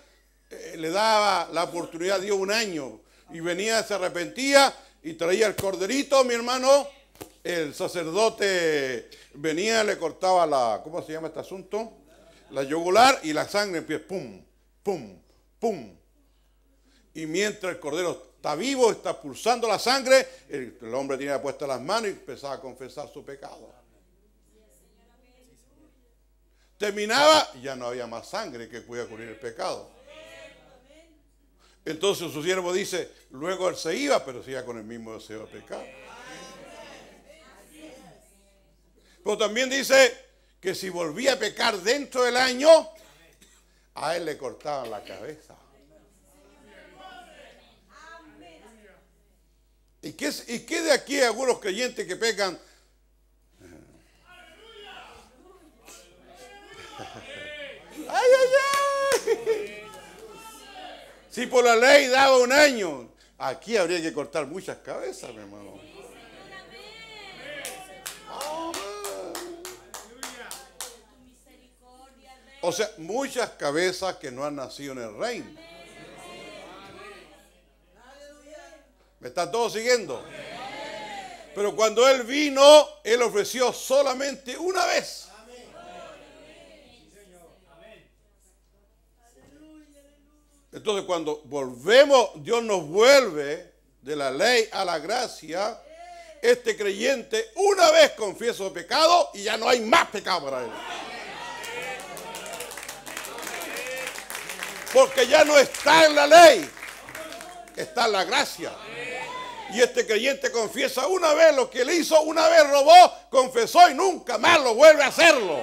eh, le daba la oportunidad a Dios un año. Y venía, se arrepentía y traía el corderito, mi hermano. El sacerdote venía, le cortaba la, ¿cómo se llama este asunto? La yugular, y la sangre empieza, pum, pum, pum. Y mientras el cordero está vivo, está pulsando la sangre, el, el hombre tenía puestas las manos y empezaba a confesar su pecado. Terminaba, ya no había más sangre que pudiera cubrir el pecado. Entonces su siervo dice, luego él se iba, pero se iba con el mismo deseo de pecar. Pero también dice que si volvía a pecar dentro del año, a él le cortaban la cabeza. ¿Y qué, y qué de aquí hay algunos creyentes que pecan? ¡Ay, ay, ay! Si por la ley daba un año, aquí habría que cortar muchas cabezas, mi hermano. Oh, o sea, muchas cabezas que no han nacido en el reino. ¿Me están todos siguiendo? Pero cuando Él vino, Él ofreció solamente una vez. Entonces cuando volvemos, Dios nos vuelve de la ley a la gracia. Este creyente una vez confiesa su pecado y ya no hay más pecado para él. Porque ya no está en la ley, está en la gracia. Y este creyente confiesa una vez lo que él hizo, una vez robó, confesó y nunca más lo vuelve a hacerlo.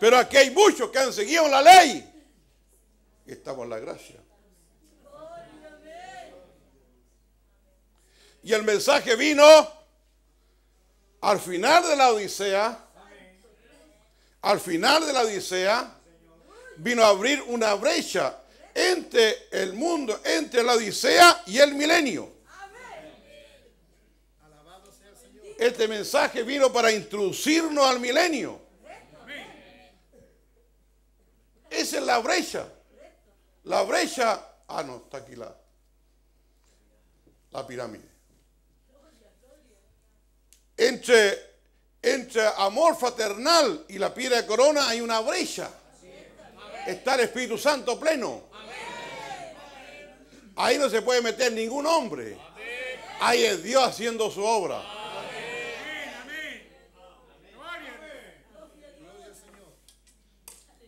Pero aquí hay muchos que han seguido la ley y estamos en la gracia. Y el mensaje vino al final de la Odisea. Al final de la Odisea vino a abrir una brecha entre el mundo, entre la odisea y el milenio. Este mensaje vino para introducirnos al milenio. Esa es la brecha. La brecha. Ah, no, está aquí la, la pirámide. Entre, entre amor fraternal y la piedra de corona hay una brecha. Está el Espíritu Santo pleno. Ahí no se puede meter ningún hombre. Ahí es Dios haciendo su obra.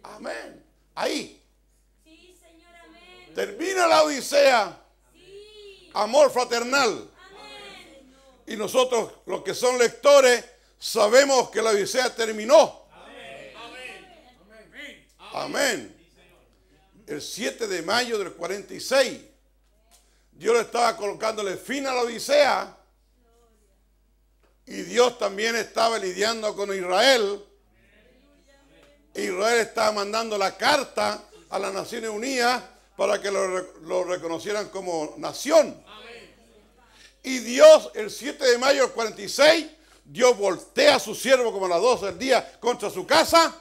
Amén. Ahí. Sí, Señor, amén. Termina la odisea. Sí. Amor fraternal. Amén. Y nosotros, los que son lectores, sabemos que la odisea terminó. Amén. Amén. Amén. El siete de mayo del cuarenta y seis. Dios le estaba colocándole fin a la odisea. Y Dios también estaba lidiando con Israel. Israel estaba mandando la carta a las Naciones Unidas para que lo, lo reconocieran como nación. Amén. Y Dios, el siete de mayo del cuarenta y seis, Dios voltea a su siervo como a las doce del día contra su casa.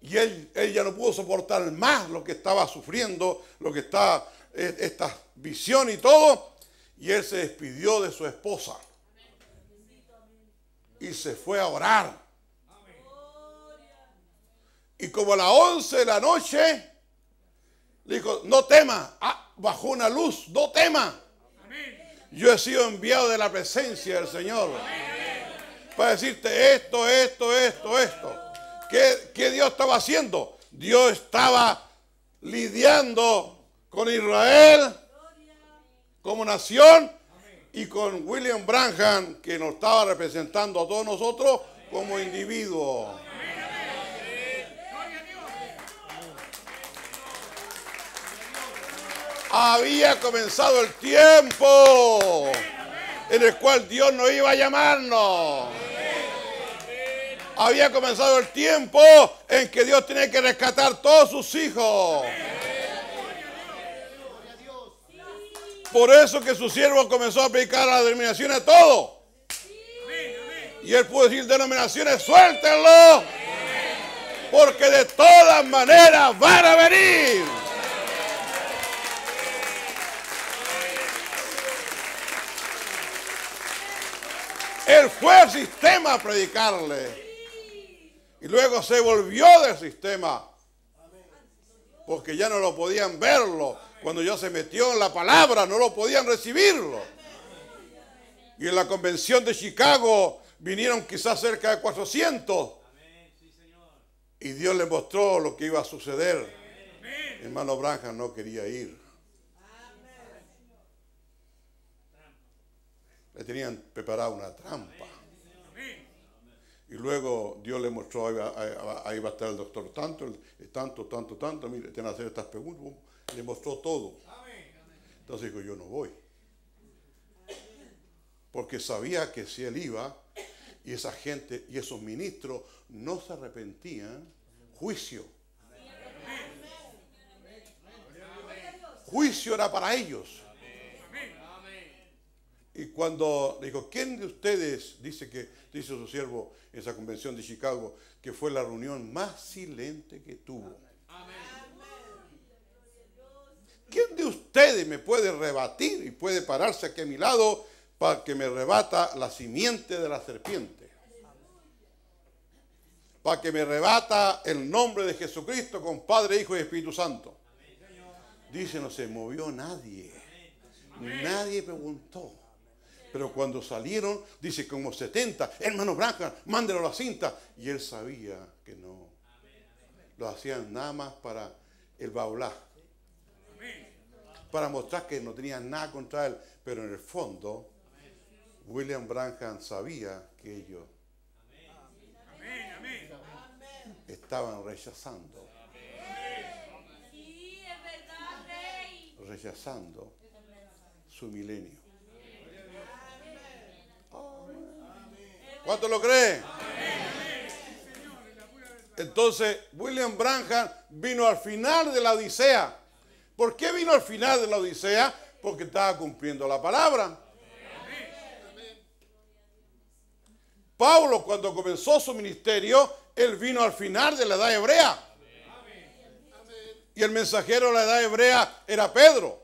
Y él, él ya no pudo soportar más lo que estaba sufriendo, lo que está, esta visión y todo. Y él se despidió de su esposa. Y se fue a orar. Y como a las once de la noche, le dijo, no temas. Ah, bajó una luz, no temas. Yo he sido enviado de la presencia del Señor. Para decirte esto, esto, esto, esto. ¿Qué, qué Dios estaba haciendo? Dios estaba lidiando con Israel como nación y con William Branham, que nos estaba representando a todos nosotros como individuos. Había comenzado el tiempo en el cual Dios nos iba a llamarnos. Había comenzado el tiempo en que Dios tenía que rescatar todos sus hijos. Por eso que su siervo comenzó a predicar a las denominaciones todo. Y él pudo decir, denominaciones, suéltenlo, porque de todas maneras van a venir. Él fue al sistema a predicarle. Y luego se volvió del sistema. Porque ya no lo podían verlo. Cuando ya se metió en la palabra, no lo podían recibirlo. Y en la convención de Chicago vinieron quizás cerca de cuatrocientos. Y Dios les mostró lo que iba a suceder. El hermano Branham no quería ir. Le tenían preparada una trampa. Y luego Dios le mostró, ahí va, ahí va a estar el doctor, tanto, tanto, tanto, tanto, mire, te van a hacer estas preguntas. Le mostró todo. Entonces dijo, yo no voy. Porque sabía que si él iba, y esa gente, y esos ministros no se arrepentían, juicio. Juicio era para ellos. Y cuando dijo, ¿quién de ustedes, dice que dice su siervo en esa convención de Chicago, que fue la reunión más silente que tuvo? Amén. ¿Quién de ustedes me puede rebatir y puede pararse aquí a mi lado para que me rebata la simiente de la serpiente? Para que me rebata el nombre de Jesucristo con Padre, Hijo y Espíritu Santo. Dice, no se movió nadie. Nadie preguntó. Pero cuando salieron, dice como setenta, hermano Branham, mándelo la cinta. Y él sabía que no. Lo hacían nada más para el baulá. Para mostrar que no tenían nada contra él. Pero en el fondo, William Branham sabía que ellos estaban rechazando. Rechazando su milenio. ¿Cuánto lo cree? Entonces, William Branham vino al final de la odisea. ¿Por qué vino al final de la Odisea? Porque estaba cumpliendo la palabra. Pablo, cuando comenzó su ministerio, él vino al final de la edad hebrea. Y el mensajero de la edad hebrea era Pedro.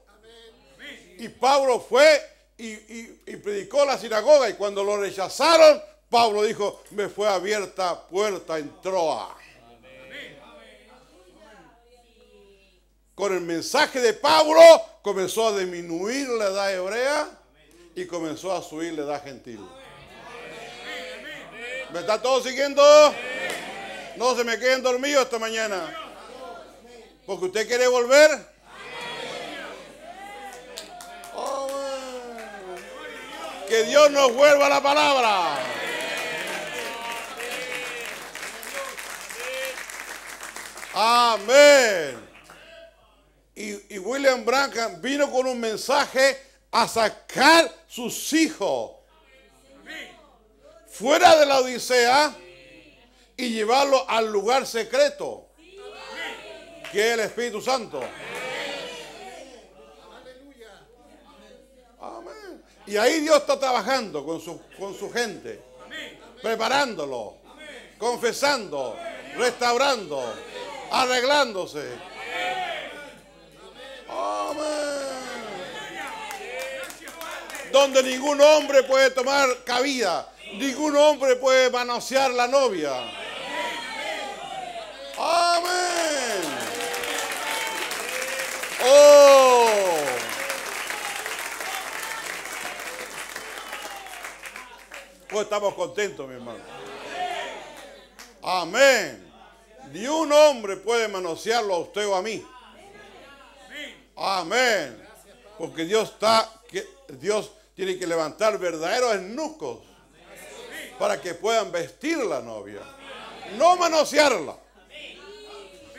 Y Pablo fue y, y, y predicó la sinagoga. Y cuando lo rechazaron, Pablo dijo, me fue abierta puerta en Troa. Con el mensaje de Pablo comenzó a disminuir la edad hebrea y comenzó a subir la edad gentil. ¿Me están todos siguiendo? No se me queden dormidos esta mañana. Porque usted quiere volver. Oh, que Dios nos vuelva la palabra. Amén. Y, y William Branham vino con un mensaje a sacar sus hijos fuera de la Odisea y llevarlo al lugar secreto, que es el Espíritu Santo. Amén. Y ahí Dios está trabajando con su, con su gente, preparándolo, confesando, restaurando, arreglándose. Amén. Donde ningún hombre puede tomar cabida. Ningún hombre puede manosear la novia. Amén. Oh. Pues estamos contentos, mi hermano. Amén. Ni un hombre puede manosearlo a usted o a mí. Amén. Porque Dios está, que Dios tiene que levantar verdaderos eunucos para que puedan vestir la novia. No manosearla,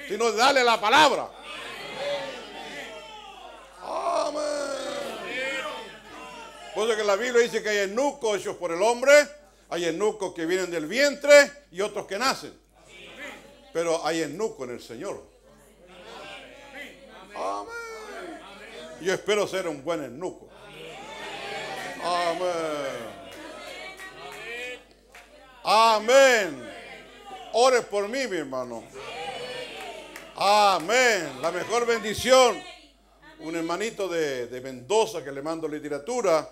sino darle la palabra. Amén. Por eso que la Biblia dice que hay eunucos hechos por el hombre, hay eunucos que vienen del vientre y otros que nacen. Pero hay eunucos en el Señor. Amén. Yo espero ser un buen eunuco. Amén. Amén. Ore por mí, mi hermano. Amén. La mejor bendición. Un hermanito de, de Mendoza que le mando literatura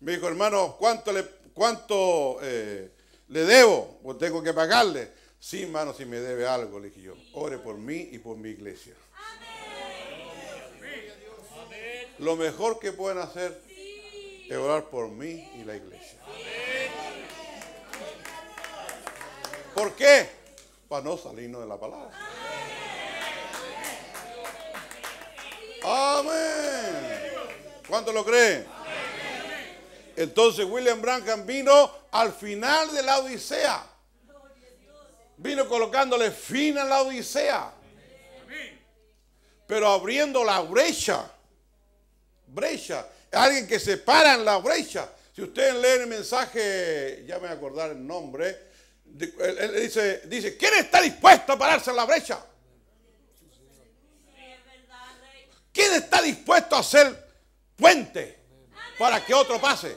me dijo, hermano, ¿cuánto le, cuánto, eh, le debo? ¿O tengo que pagarle? Sí, hermano, si me debe algo, le dije yo. Ore por mí y por mi iglesia. Amén. Lo mejor que pueden hacer es orar por mí y la iglesia. ¿Por qué? Para no salirnos de la palabra. Amén. ¿Cuánto lo creen? Entonces William Branham vino al final de la Odisea. Vino colocándole fin a la Odisea. Pero abriendo la brecha. Brecha. Alguien que se para en la brecha. Si ustedes leen el mensaje, ya me voy a acordar el nombre. Dice, dice, ¿quién está dispuesto a pararse en la brecha? ¿Quién está dispuesto a hacer puente para que otro pase?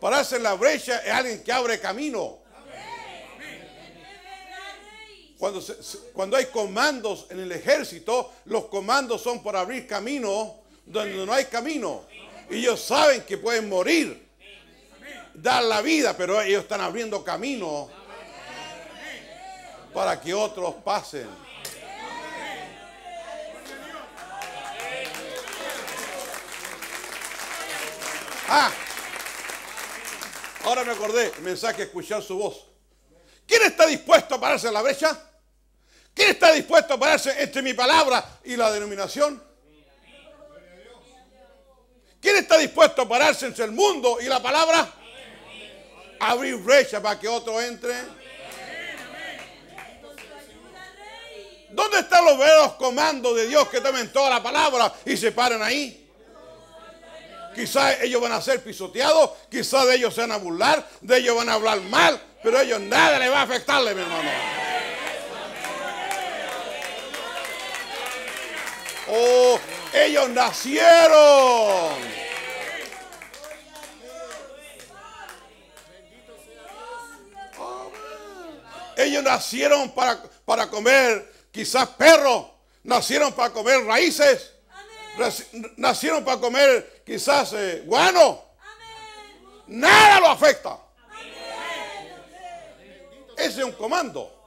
Pararse en la brecha es alguien que abre camino. Cuando, se, cuando hay comandos en el ejército, los comandos son para abrir camino donde no hay camino. Y ellos saben que pueden morir, dar la vida, pero ellos están abriendo camino para que otros pasen. Ah, ahora me acordé, el mensaje, escuchar su voz. ¿Quién está dispuesto a pararse en la brecha? ¿Quién está dispuesto a pararse entre mi palabra y la denominación? ¿Quién está dispuesto a pararse entre el mundo y la palabra? Abrir brecha para que otro entre. ¿Dónde están los verdaderos comandos de Dios que tomen toda la palabra y se paran ahí? Quizás ellos van a ser pisoteados, quizás de ellos se van a burlar, de ellos van a hablar mal, pero a ellos nada les va a afectarle, mi hermano. Oh, ellos nacieron. Ellos nacieron para, para comer quizás perros, nacieron para comer raíces, nacieron para comer quizás eh, guano. Nada lo afecta. Ese es un comando.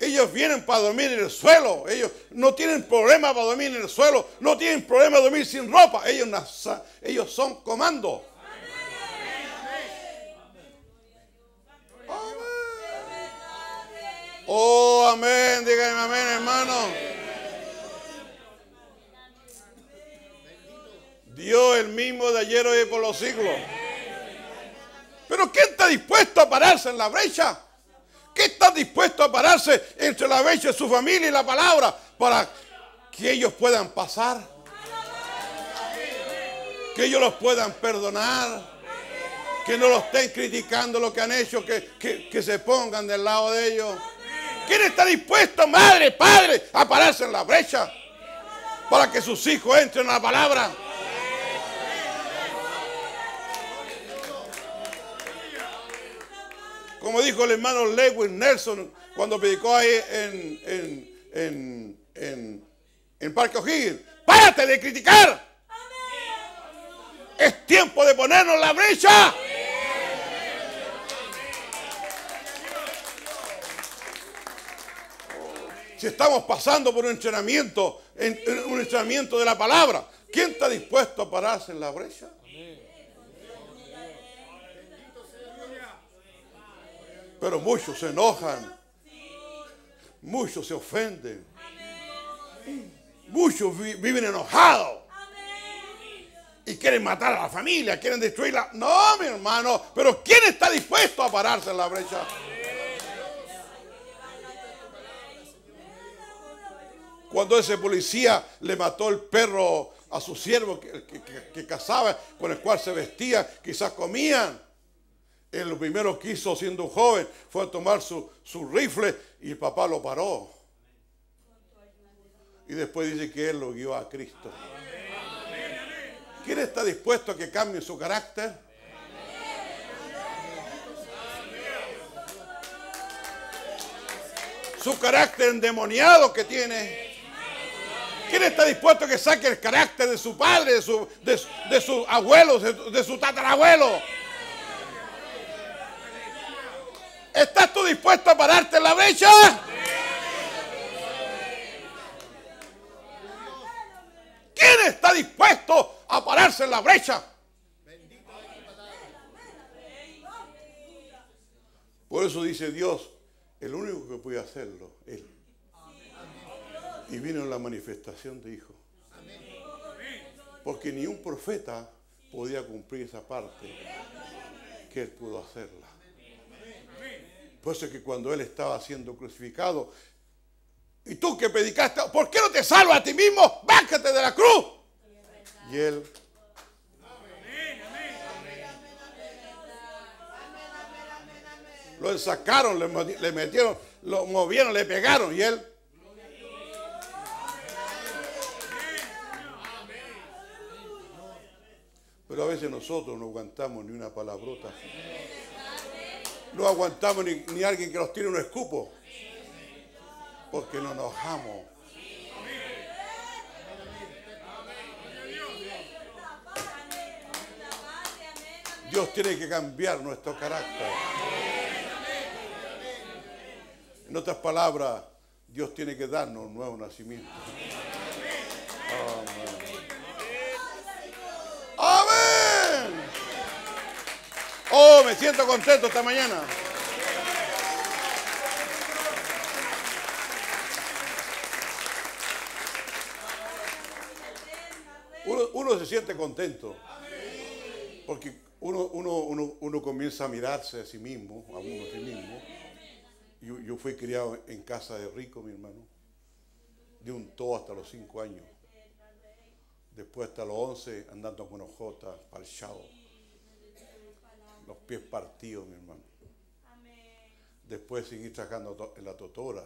Ellos vienen para dormir en el suelo. Ellos no tienen problema para dormir en el suelo. No tienen problema para dormir sin ropa. Ellos, ellos son comando. Amén. Amén. Oh, amén. Díganme amén, hermano. Dios el mismo de ayer, hoy y por los siglos. Pero ¿quién está dispuesto a pararse en la brecha? ¿Qué está dispuesto a pararse entre la brecha de su familia y la palabra para que ellos puedan pasar? Que ellos los puedan perdonar. Que no los estén criticando lo que han hecho, que, que, que se pongan del lado de ellos. ¿Quién está dispuesto, madre, padre, a pararse en la brecha para que sus hijos entren en la palabra? Como dijo el hermano Lewis Nelson cuando predicó ahí en, en, en, en, en Parque O'Higgins. ¡Párate de criticar! Amén. ¡Es tiempo de ponernos la brecha! Sí. Si estamos pasando por un entrenamiento, en, en un entrenamiento de la palabra, ¿quién está dispuesto a pararse en la brecha? Amén. Pero muchos se enojan, muchos se ofenden, muchos vi viven enojados y quieren matar a la familia, quieren destruirla. No, mi hermano, pero ¿quién está dispuesto a pararse en la brecha? Cuando ese policía le mató el perro a su siervo que, que, que, que cazaba, con el cual se vestía, quizás comían. Él lo primero que hizo siendo un joven fue a tomar su, su rifle y el papá lo paró. Y después dice que él lo guió a Cristo. ¿Quién está dispuesto a que cambie su carácter? Su carácter endemoniado que tiene. ¿Quién está dispuesto a que saque el carácter de su padre, de su, de, de su abuelo, de, de su tatarabuelo? ¿Estás tú dispuesto a pararte en la brecha? ¿Quién está dispuesto a pararse en la brecha? Por eso dice Dios, el único que puede hacerlo, Él. Y vino la manifestación de Hijo. Porque ni un profeta podía cumplir esa parte que Él pudo hacerla. Por eso es que cuando Él estaba siendo crucificado, y tú que predicaste, ¿por qué no te salvas a ti mismo? ¡Bájate de la cruz! Y Él... Lo sacaron, le metieron, lo movieron, le pegaron, y Él... Pero a veces nosotros no aguantamos ni una palabrota. No aguantamos ni, ni alguien que nos tire un escupo. Porque nos enojamos. Dios tiene que cambiar nuestro carácter. En otras palabras, Dios tiene que darnos un nuevo nacimiento. Amén. Amén. Oh, me siento contento esta mañana. Uno, uno se siente contento porque uno, uno, uno, uno comienza a mirarse a sí mismo, a uno a sí mismo. Yo, yo fui criado en casa de rico, mi hermano, de un todo hasta los cinco años. Después hasta los once andando con ojotas, parchado. Los pies partidos, mi hermano. después seguir trabajando en la totora.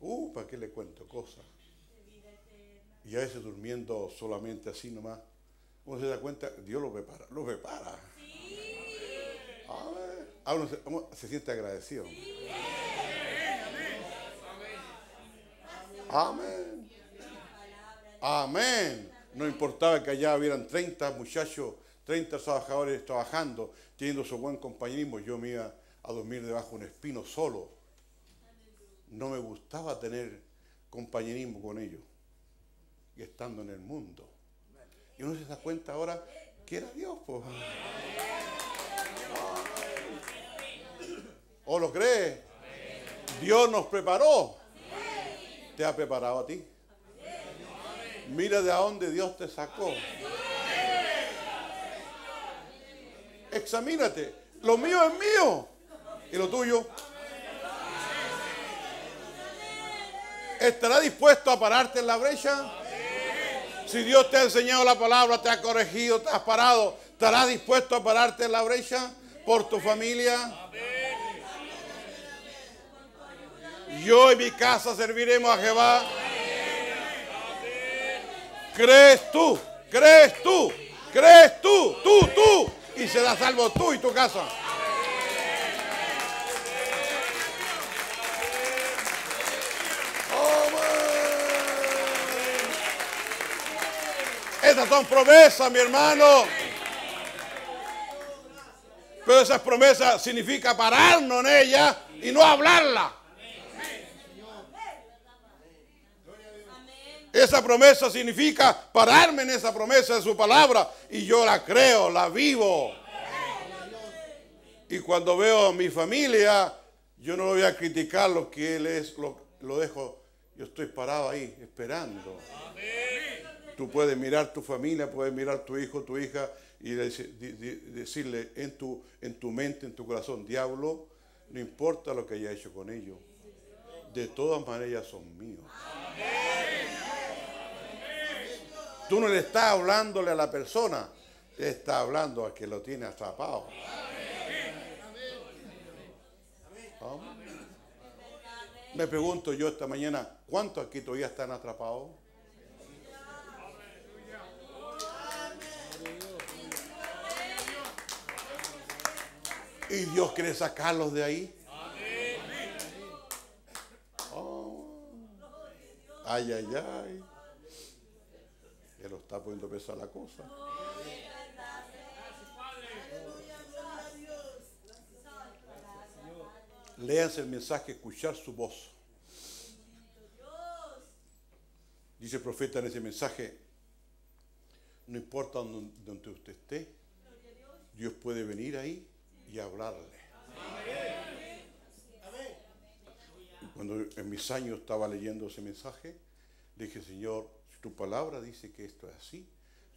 Uh, ¿para qué le cuento cosas? Y a veces durmiendo solamente así nomás, uno se da cuenta, Dios lo prepara, lo prepara. Sí. A ver, a uno se, uno se siente agradecido. Sí. Amén. Amén. No importaba que allá hubieran treinta muchachos, treinta trabajadores trabajando, teniendo su buen compañerismo. Yo me iba a dormir debajo de un espino solo. No me gustaba tener compañerismo con ellos. Y estando en el mundo. Y uno se da cuenta ahora que era Dios, pues. ¿O lo crees? Dios nos preparó. ¿Te ha preparado a ti? Mira de a dónde Dios te sacó. Examínate. Lo mío es mío. ¿Y lo tuyo? ¿Estará dispuesto a pararte en la brecha? Si Dios te ha enseñado la palabra, te ha corregido, te has parado, ¿estarás dispuesto a pararte en la brecha por tu familia? Yo y mi casa serviremos a Jehová. ¿Crees tú? ¿Crees tú? ¿Crees tú? Tú, tú. Y serás salvo tú y tu casa. Esas son promesas, mi hermano. Pero esas promesas significa pararnos en ellas y no hablarlas. Esa promesa significa pararme en esa promesa de su palabra. Y yo la creo, la vivo. Y cuando veo a mi familia, yo no lo voy a criticar lo que él es, lo, lo dejo. Yo estoy parado ahí, esperando. Tú puedes mirar tu familia, puedes mirar tu hijo, tu hija y decirle en tu, en tu mente, en tu corazón, diablo, no importa lo que haya hecho con ellos. De todas maneras son míos. Tú no le estás hablándole a la persona, le estás hablando al que lo tiene atrapado. ¿Ah? Me pregunto yo esta mañana, ¿cuántos aquí todavía están atrapados? Y Dios quiere sacarlos de ahí. Oh. Ay, ay, ay. Que lo está poniendo pesar la cosa. Léanse el mensaje, escuchar su voz. Dice el profeta en ese mensaje, no importa donde usted esté, Dios puede venir ahí y hablarle. Cuando en mis años estaba leyendo ese mensaje, dije, Señor, tu palabra dice que esto es así.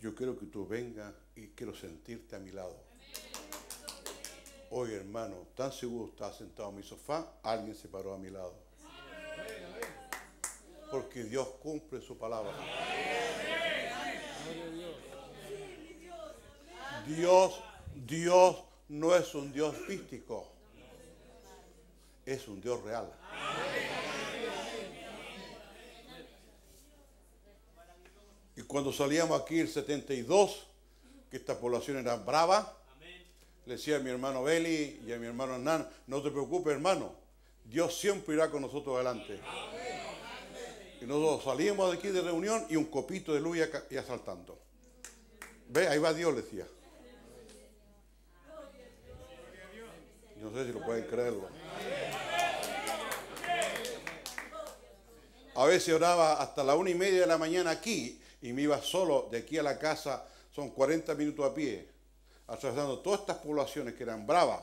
Yo quiero que tú vengas y quiero sentirte a mi lado. Hoy, hermano, tan seguro estás sentado en mi sofá, alguien se paró a mi lado. Porque Dios cumple su palabra. Dios, Dios no es un Dios místico. Es un Dios real. Y cuando salíamos aquí el setenta y dos, que esta población era brava, amén, le decía a mi hermano Beli y a mi hermano Hernán, no te preocupes, hermano, Dios siempre irá con nosotros adelante. Amén. Y nosotros salíamos de aquí de reunión y un copito de luz y asaltando. Ve, ahí va Dios, le decía. No sé si lo pueden creerlo. A veces oraba hasta la una y media de la mañana aquí, y me iba solo de aquí a la casa, son cuarenta minutos a pie, atravesando todas estas poblaciones que eran bravas.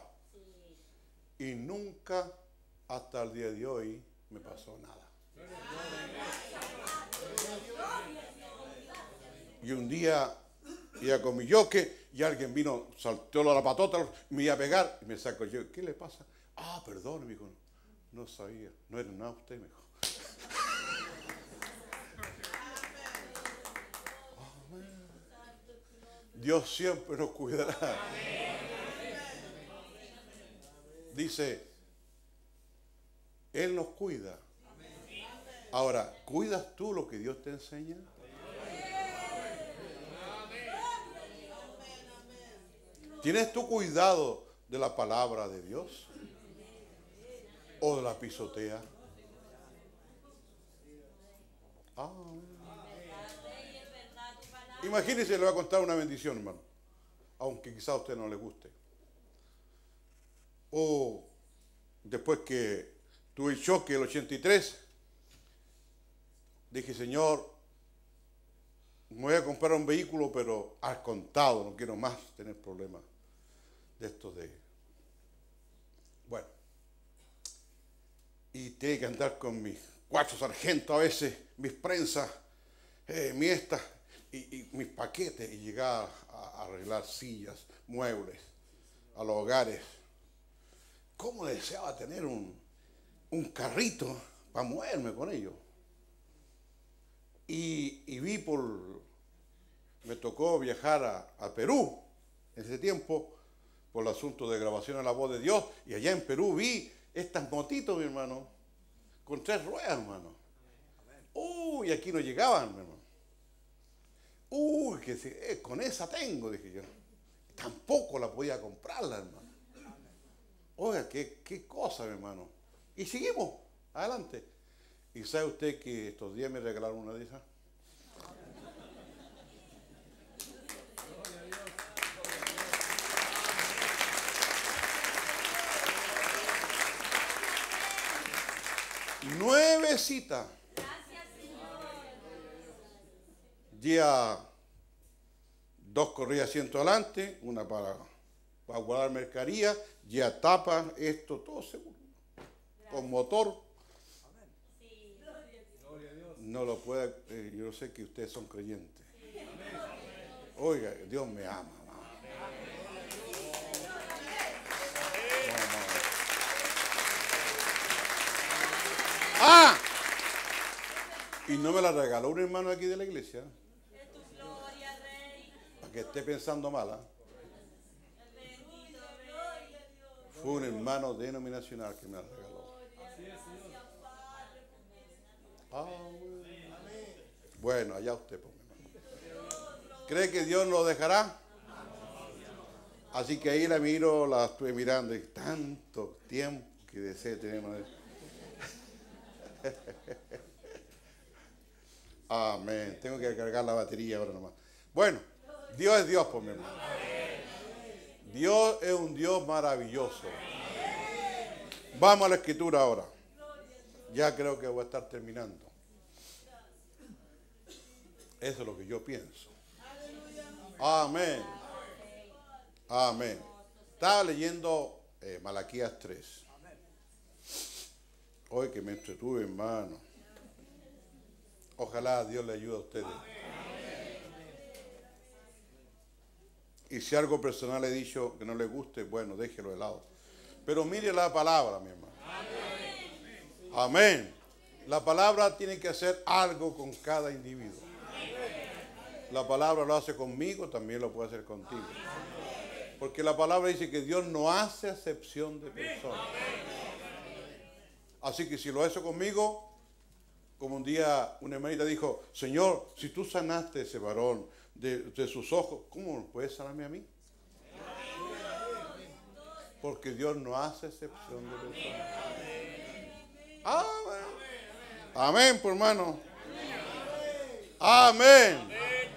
Y nunca, hasta el día de hoy, me pasó nada. Y un día, iba con mi yoque, y alguien vino, saltó la patota, me iba a pegar, y me sacó yo, ¿qué le pasa? Ah, perdón, me dijo, no, no sabía, no era nada usted, me dijo. Dios siempre nos cuidará. Dice, Él nos cuida. Ahora, ¿cuidas tú lo que Dios te enseña? ¿Tienes tú cuidado de la palabra de Dios? ¿O de la pisotea? Ah. Imagínese, le voy a contar una bendición, hermano, aunque quizá a usted no le guste. O después que tuve el choque el ochenta y tres, dije, Señor, me voy a comprar un vehículo, pero al contado, no quiero más tener problemas de estos de... Bueno, y tenía que andar con mis cuatro sargentos a veces, mis prensas, eh, mi esta, y, y mis paquetes, y llegaba a arreglar sillas, muebles, a los hogares. ¿Cómo deseaba tener un, un carrito para moverme con ellos? Y, y vi por, me tocó viajar a, a Perú en ese tiempo por el asunto de grabación a la voz de Dios, y allá en Perú vi estas motitos, mi hermano, con tres ruedas, hermano. Uy, aquí no llegaban, mi hermano. Uy, que eh, con esa tengo, dije yo. Tampoco la podía comprarla, hermano. Oiga, qué, qué cosa, mi hermano. Y seguimos, adelante. ¿Y sabe usted que estos días me regalaron una de esas? Nuevecita. Gracias, Señor. Día dos corridas ciento adelante, una para, para guardar mercadería, ya tapa, esto todo seguro. Con motor. No lo pueda, eh, yo sé que ustedes son creyentes. Oiga, Dios me ama, mamá. Ah, y no me la regaló un hermano aquí de la iglesia. Para que esté pensando mala. Fue un hermano denominacional que me la regaló. Ah, bueno, allá usted, pues, hermano. ¿Cree que Dios lo dejará? Así que ahí la miro, la estuve mirando y tanto tiempo que deseé tener una de... Amén. Tengo que cargar la batería ahora nomás. Bueno, Dios es Dios, pues, mi hermano. Dios es un Dios maravilloso. Vamos a la escritura ahora. Ya creo que voy a estar terminando. Eso es lo que yo pienso. Amén. Amén. Estaba leyendo eh, Malaquías tres. Hoy que me entretuve, hermano. Ojalá Dios le ayude a ustedes. Y si algo personal he dicho que no le guste, bueno, déjelo de lado. Pero mire la palabra, mi hermano. Amén. La palabra tiene que hacer algo con cada individuo. La palabra lo hace conmigo, también lo puede hacer contigo. Porque la palabra dice que Dios no hace acepción de personas. Así que si lo hace conmigo, como un día una hermanita dijo, Señor, si tú sanaste a ese varón de, de sus ojos, ¿cómo puedes sanarme a mí? Porque Dios no hace acepción de personas. Amén. Amén, por hermano. Amén. Amén.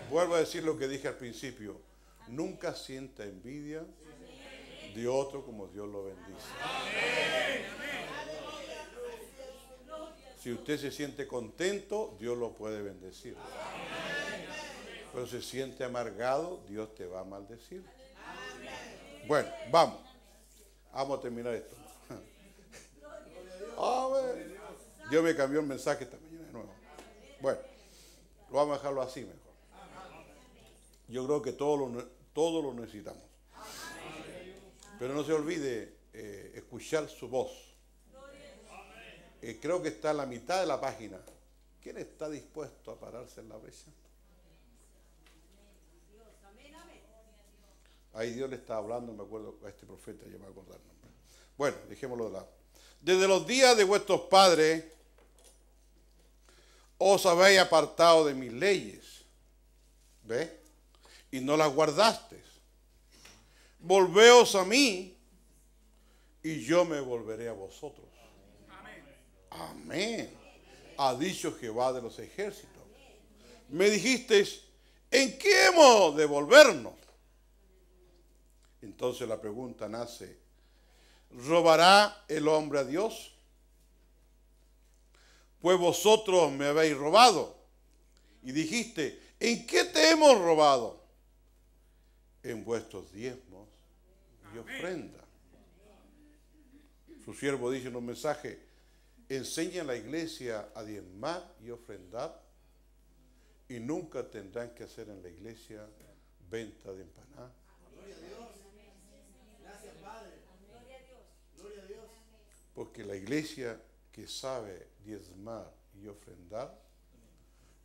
Vuelvo a decir lo que dije al principio. Amén. Nunca sienta envidia Amén. de otro como Dios lo bendice. Amén. Si usted se siente contento, Dios lo puede bendecir. Amén. Pero si se siente amargado, Dios te va a maldecir. Amén. Bueno, vamos. Vamos a terminar esto. Amén. Dios me cambió el mensaje esta mañana de nuevo. Bueno. Lo vamos a dejarlo así mejor. Yo creo que todos lo, todos lo necesitamos. Pero no se olvide eh, escuchar su voz. Eh, creo que está en la mitad de la página. ¿Quién está dispuesto a pararse en la brecha? Ahí Dios le está hablando, me acuerdo, a este profeta, yo me voy a acordar. Bueno, dejémoslo de lado. desde los días de vuestros padres os habéis apartado de mis leyes, ¿ves? Y no las guardaste. Volveos a mí y yo me volveré a vosotros. Amén. Amén. Ha dicho Jehová de los ejércitos. Me dijisteis, ¿en qué hemos de volvernos? Entonces la pregunta nace, ¿robará el hombre a Dios? Pues vosotros me habéis robado. Y dijiste, ¿en qué te hemos robado? En vuestros diezmos y ofrenda. Su siervo dice en un mensaje, enseña a la iglesia a diezmar y ofrendar y nunca tendrán que hacer en la iglesia venta de empanadas. Gloria a Dios. Gracias, Padre. Gloria a Dios. Gloria a Dios. Porque la iglesia que sabe diezmar y ofrendar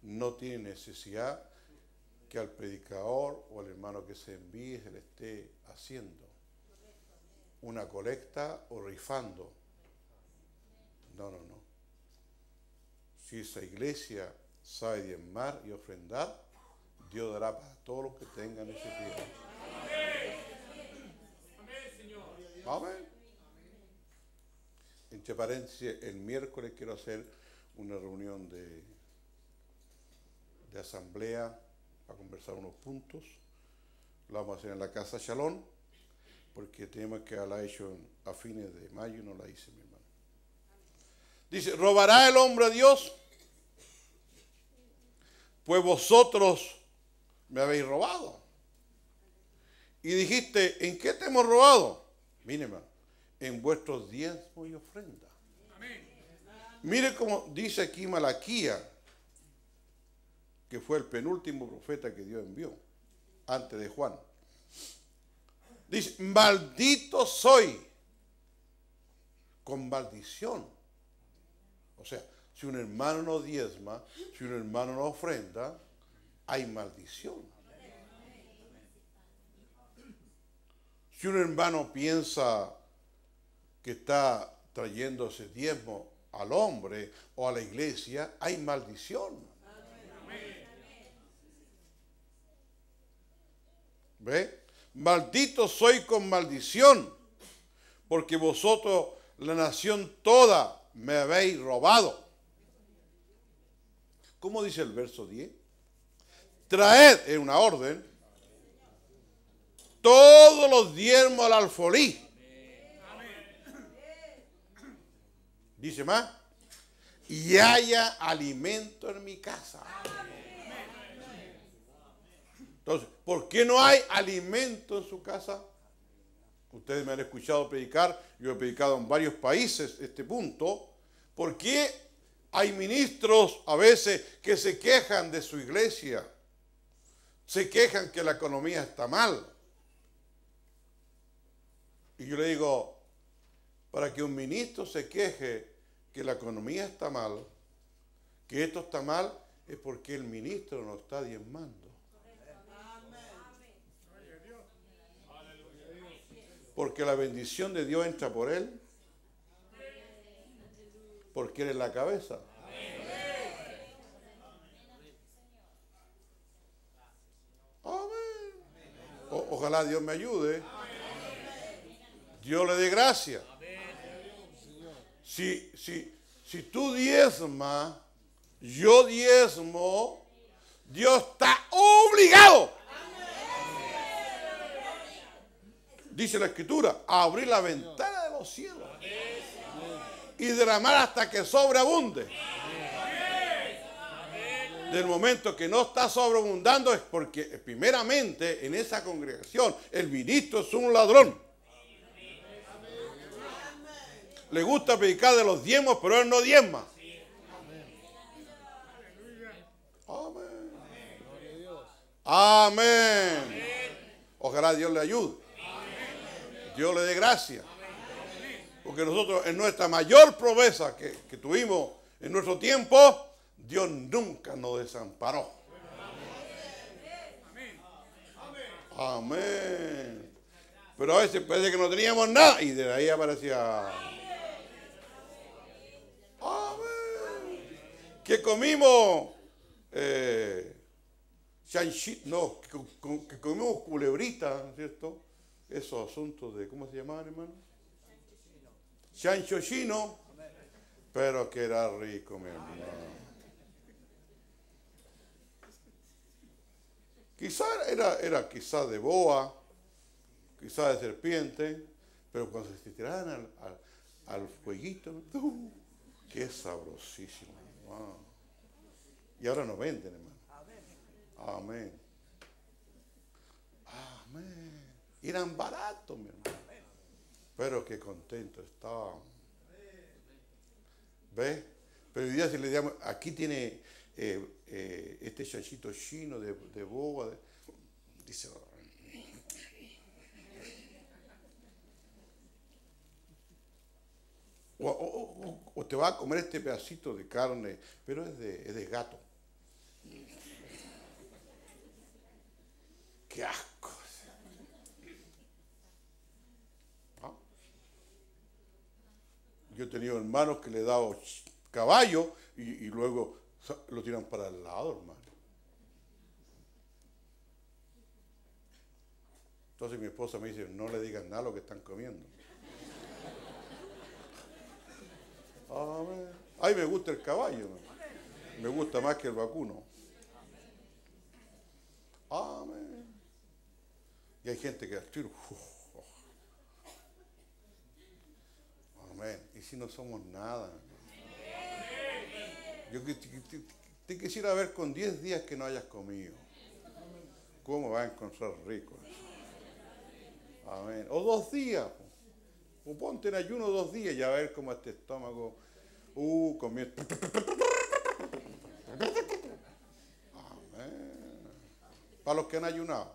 no tiene necesidad que al predicador o al hermano que se envíe se le esté haciendo una colecta o rifando. No, no, no. Si esa iglesia sabe diezmar y ofrendar, Dios dará para todos los que tengan necesidad. Amén. Entre paréntesis, el miércoles quiero hacer una reunión de, de asamblea para conversar unos puntos. Lo vamos a hacer en la Casa Shalom, porque tenemos que haberla hecho a fines de mayo y no la hice, mi hermano. Dice, ¿robará el hombre a Dios? Pues vosotros me habéis robado. Y dijiste, ¿en qué te hemos robado? Mire, hermano, en vuestros diezmos y ofrenda. Amén. Mire cómo dice aquí Malaquías, que fue el penúltimo profeta que Dios envió, antes de Juan. Dice, maldito soy, con maldición. O sea, si un hermano no diezma, si un hermano no ofrenda, hay maldición. Si un hermano piensa que está trayendo ese diezmo al hombre o a la iglesia, hay maldición. ¿Ve? Maldito soy con maldición, porque vosotros, la nación toda, me habéis robado. ¿Cómo dice el verso diez? Traed, en una orden, todos los diezmos al alfolí. Dice más, y haya alimento en mi casa. Entonces, ¿por qué no hay alimento en su casa? Ustedes me han escuchado predicar, yo he predicado en varios países este punto. ¿Por qué hay ministros a veces que se quejan de su iglesia? Se quejan que la economía está mal. Y yo le digo, para que un ministro se queje que la economía está mal, que esto está mal, es porque el ministro no está diezmando. Porque la bendición de Dios entra por él. Porque él es la cabeza. Amén. O, ojalá Dios me ayude. Dios le dé gracia. Si, si, si tú diezmas, yo diezmo, Dios está obligado. Dice la Escritura, a abrir la ventana de los cielos y derramar hasta que sobreabunde. Del momento que no está sobreabundando es porque primeramente en esa congregación el ministro es un ladrón. Le gusta predicar de los diezmos, pero él no diezma. Amén. Amén. Ojalá Dios le ayude. Dios le dé gracia. Porque nosotros en nuestra mayor promesa que, que tuvimos en nuestro tiempo, Dios nunca nos desamparó. Amén. Amén. Pero a veces parece que no teníamos nada y de ahí aparecía. que comimos eh, chanchito, no, que, que comimos culebrita, ¿no es cierto? Esos asuntos de, ¿cómo se llamaban, hermano? Chancho chino, pero que era rico, mi hermano. Quizá era, era quizá de boa, quizá de serpiente, pero cuando se tiraban al, al, al fueguito, ¡uh! ¡Qué sabrosísimo! Wow. Y ahora nos venden, hermano. Amén. Amén. Y eran baratos, mi hermano. Pero qué contento estaban. ¿Ves? Pero hoy día si le digamos, aquí tiene eh, eh, este chanchito chino de, de boba. De, dice... O, o, o te va a comer este pedacito de carne, pero es de, es de gato. ¡Qué asco! ¿Ah? Yo he tenido hermanos que le he dado caballo y, y luego lo tiran para el lado, hermano. Entonces mi esposa me dice, no le digas nada a lo que están comiendo. Amén. Ay, me gusta el caballo, me gusta más que el vacuno. Amén. Y hay gente que tiro. Amén. Y si no somos nada. Yo te quisiera ver con diez días que no hayas comido. ¿Cómo vas a encontrar rico eso? Amén. O dos días. O ponte en ayuno dos días y a ver cómo este estómago. Uh, comió. Amén. Para los que han ayunado.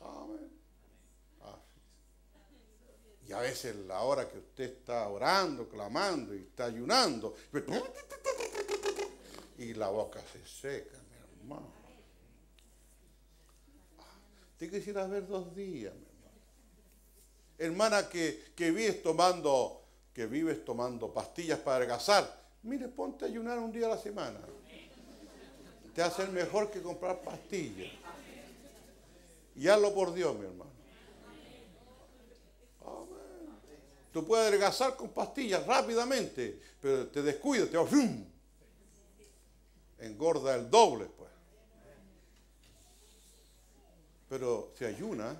Amén. Ah. Y a veces la hora que usted está orando, clamando y está ayunando. Y la boca se seca, mi hermano. Ah. Te quisieras ver dos días, mi hermano. Hermana, que, que vives tomando que vives tomando pastillas para adelgazar. Mire, ponte a ayunar un día a la semana. Te hace mejor que comprar pastillas. Y hazlo por Dios, mi hermano. Amén. Tú puedes adelgazar con pastillas rápidamente, pero te descuidas, te vas, ¡fum! Engorda el doble, pues. Pero si ayuna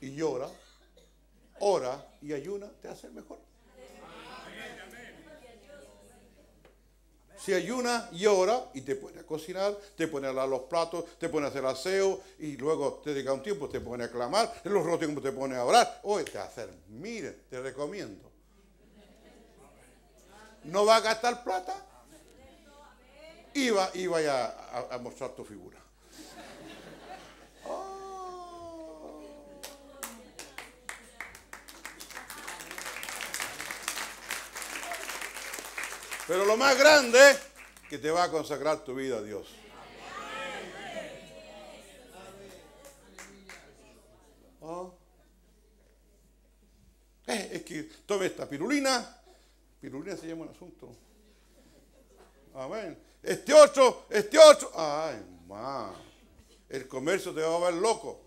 y llora, ora y ayuna, te hace mejor. Si ayuna y ora y te pone a cocinar, te pone a lavar los platos, te pone a hacer aseo y luego te dedica un tiempo, te pone a clamar, en los otros tiempos te pone a orar. Hoy te hace, miren, te recomiendo. No va a gastar plata y, va, y vaya a, a, a mostrar tu figura. Pero lo más grande es que te va a consagrar tu vida a Dios. Oh. Eh, es que tome esta pirulina. Pirulina se llama el asunto. Amén. Este otro, este otro. Ay, ma. El comercio te va a ver loco.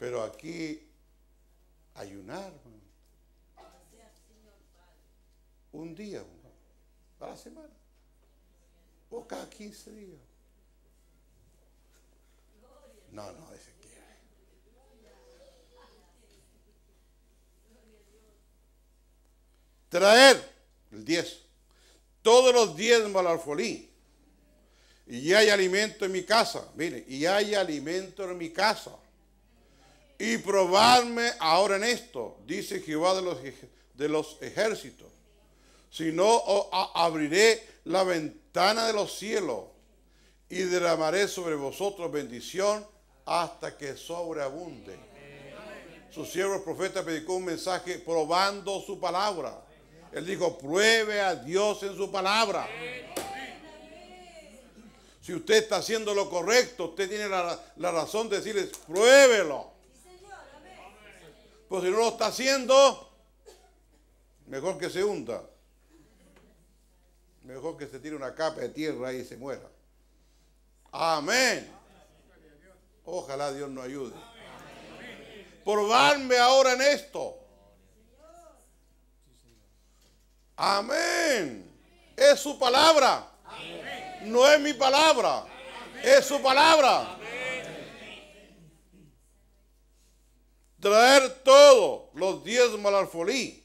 Pero aquí ayunar, man. Un día, a la semana, o cada quince días. No, no, Ezequiel. Traer el diez, todos los diezmos al alfolí. Y hay alimento en mi casa, mire, y hay alimento en mi casa. Y probarme ahora en esto, dice Jehová de los, de los ejércitos. Si no, abriré la ventana de los cielos y derramaré sobre vosotros bendición hasta que sobreabunde. Su siervo el profeta predicó un mensaje probando su palabra. Él dijo, pruebe a Dios en su palabra. Si usted está haciendo lo correcto, usted tiene la, la razón de decirles, pruébelo. Pues si no lo está haciendo, mejor que se hunda. mejor que se tire una capa de tierra y se muera. Amén. Ojalá Dios nos ayude. Probarme ahora en esto. Amén. Es su palabra. Amén. No es mi palabra. Amén. Es su palabra. Amén. Traer todo, los diezmos al alfolí,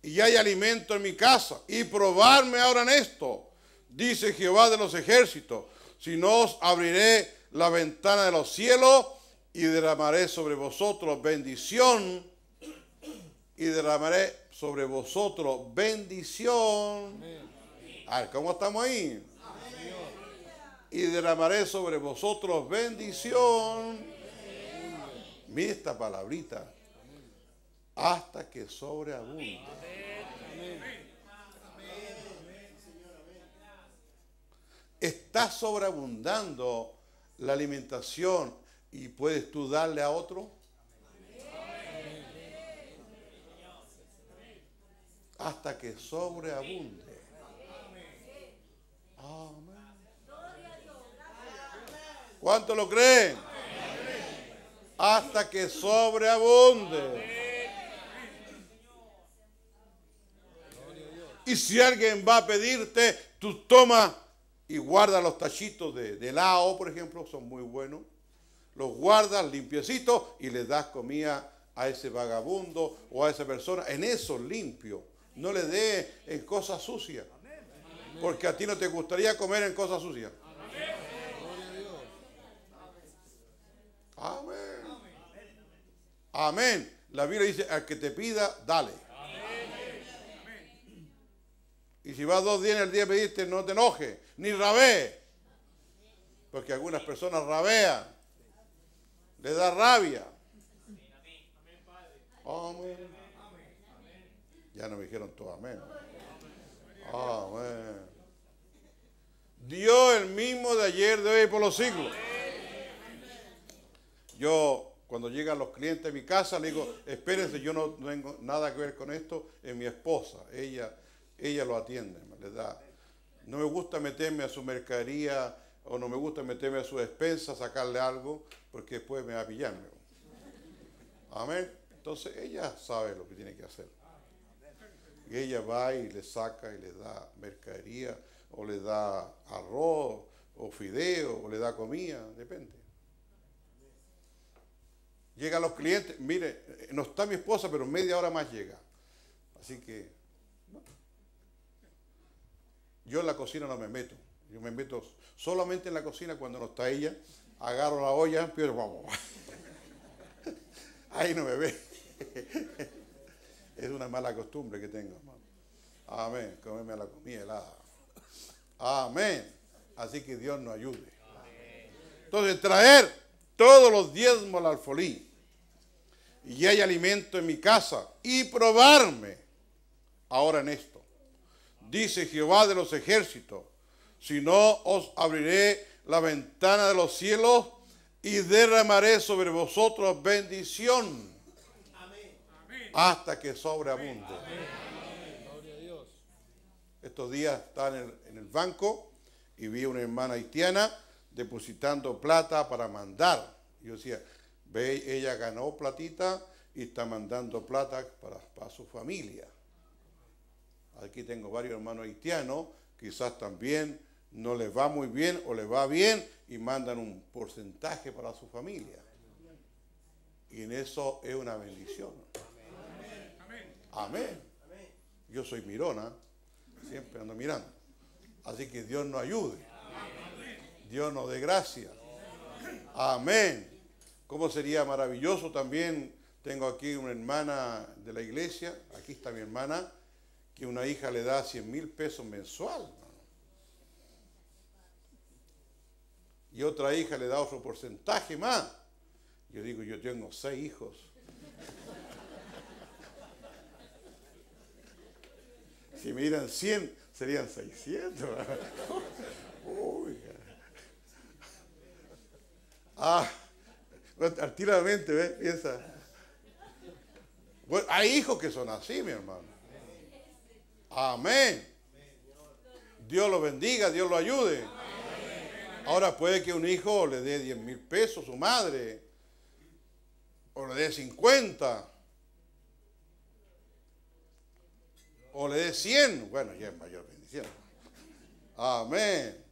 y hay alimento en mi casa, y probarme ahora en esto, dice Jehová de los ejércitos, si no os abriré la ventana de los cielos y derramaré sobre vosotros bendición y derramaré sobre vosotros bendición. A ver, ¿cómo estamos ahí? Amén. Y derramaré sobre vosotros bendición. Mira esta palabrita. Hasta que sobreabunde. Está sobreabundando la alimentación y puedes tú darle a otro. Hasta que sobreabunde. Amén. ¿Cuánto lo creen? Amén. Hasta que sobreabunde. Amén. Y si alguien va a pedirte, tú tomas y guardas los tachitos de, de helado, por ejemplo, son muy buenos. Los guardas limpiecitos y le das comida a ese vagabundo o a esa persona. En eso limpio. No le dé en cosas sucias. Porque a ti no te gustaría comer en cosas sucias. Amén. Amén. La Biblia dice, al que te pida, dale. Amén. Y si vas dos días en el día pediste, no te enojes, ni rabé. Porque algunas personas rabean. Le da rabia. Amén. Ya no me dijeron todo amén. Amén. Dios el mismo de ayer, de hoy y por los siglos. Yo, cuando llegan los clientes a mi casa, le digo, espérense, yo no, no tengo nada que ver con esto. Es mi esposa, ella, ella lo atiende, le da. No me gusta meterme a su mercadería o no me gusta meterme a su despensa, sacarle algo, porque después me va a pillarme. Amén. Entonces ella sabe lo que tiene que hacer. Y ella va y le saca y le da mercadería, o le da arroz, o fideo, o le da comida, depende. Llegan los clientes, mire, no está mi esposa, pero media hora más llega. Así que, bueno, yo en la cocina no me meto, yo me meto solamente en la cocina cuando no está ella, agarro la olla, empiezo, vamos, ahí no me ve. Es una mala costumbre que tengo, hermano. Amén. Comerme la comida helada. Amén. Así que Dios nos ayude. Entonces, traer todos los diezmos al alfolí. Y hay alimento en mi casa. Y probarme ahora en esto. Dice Jehová de los ejércitos. Si no, os abriré la ventana de los cielos y derramaré sobre vosotros bendición. Hasta que sobreabunde. Estos días estaba en el, en el banco y vi a una hermana haitiana depositando plata para mandar. Yo decía, ve, ella ganó platita y está mandando plata para, para su familia. Aquí tengo varios hermanos haitianos, quizás también no les va muy bien o les va bien y mandan un porcentaje para su familia. Y en eso es una bendición. Amén. Yo soy mirona, siempre ando mirando. Así que Dios nos ayude. Dios nos dé gracia. Amén. ¿Cómo sería maravilloso también? Tengo aquí una hermana de la iglesia, aquí está mi hermana, que una hija le da cien mil pesos mensual. Y otra hija le da otro porcentaje más. Yo digo, yo tengo seis hijos. Si me dieran cien, serían seiscientos. Uy. Ah, tira la mente, ¿ves? Piensa. Bueno, hay hijos que son así, mi hermano. Amén. Dios lo bendiga, Dios lo ayude. Ahora puede que un hijo le dé diez mil pesos a su madre, o le dé cincuenta, o le dé cien. Bueno, ya es mayor bendición. Amén.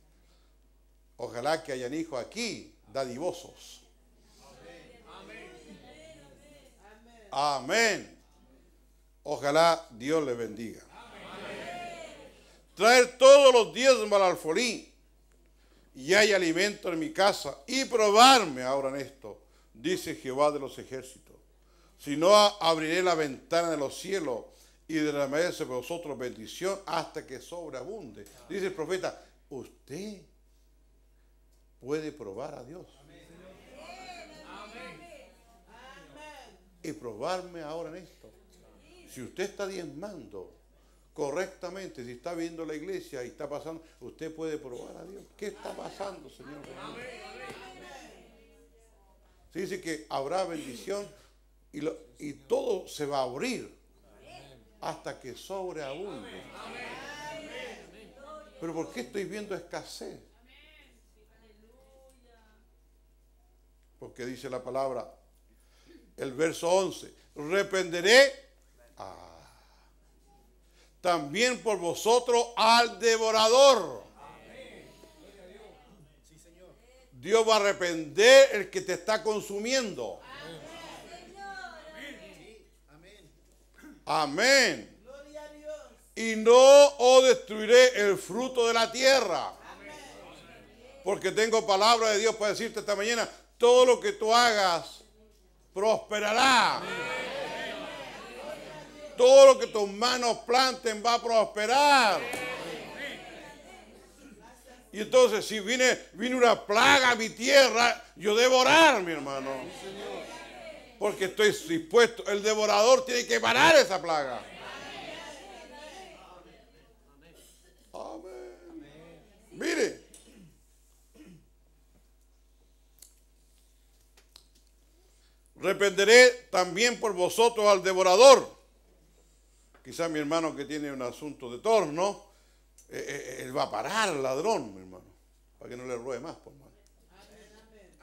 Ojalá que hayan hijos aquí dadivosos. Amén. Amén. Ojalá Dios le bendiga. Amén. Traer todos los diezmos al alfolí y hay alimento en mi casa, y probarme ahora en esto, dice Jehová de los ejércitos. Si no, abriré la ventana de los cielos y derramaré sobre vosotros bendición hasta que sobreabunde. Dice el profeta, usted puede probar a Dios. Amén. Y probarme ahora en esto. Si usted está diezmando correctamente, si está viendo la iglesia y está pasando, usted puede probar a Dios. ¿Qué está pasando, Señor? Se dice que habrá bendición y, lo, y todo se va a abrir hasta que sobreabunde. Pero ¿por qué estoy viendo escasez? Porque dice la palabra, el verso once, reprenderé a... también por vosotros al devorador. Amén. Dios va a arrepender el que te está consumiendo. Amén. Amén. Amén. Gloria a Dios. Y no os destruiré el fruto de la tierra. Amén. Porque tengo palabra de Dios para decirte esta mañana, todo lo que tú hagas prosperará. Amén. Todo lo que tus manos planten va a prosperar. Y entonces si viene, viene una plaga a mi tierra, yo devorar, mi hermano. Porque estoy dispuesto. El devorador tiene que parar esa plaga. Amén. Mire. Reprenderé también por vosotros al devorador. Quizás mi hermano que tiene un asunto de torno, eh, eh, él va a parar al ladrón, mi hermano, para que no le robe más, por hermano.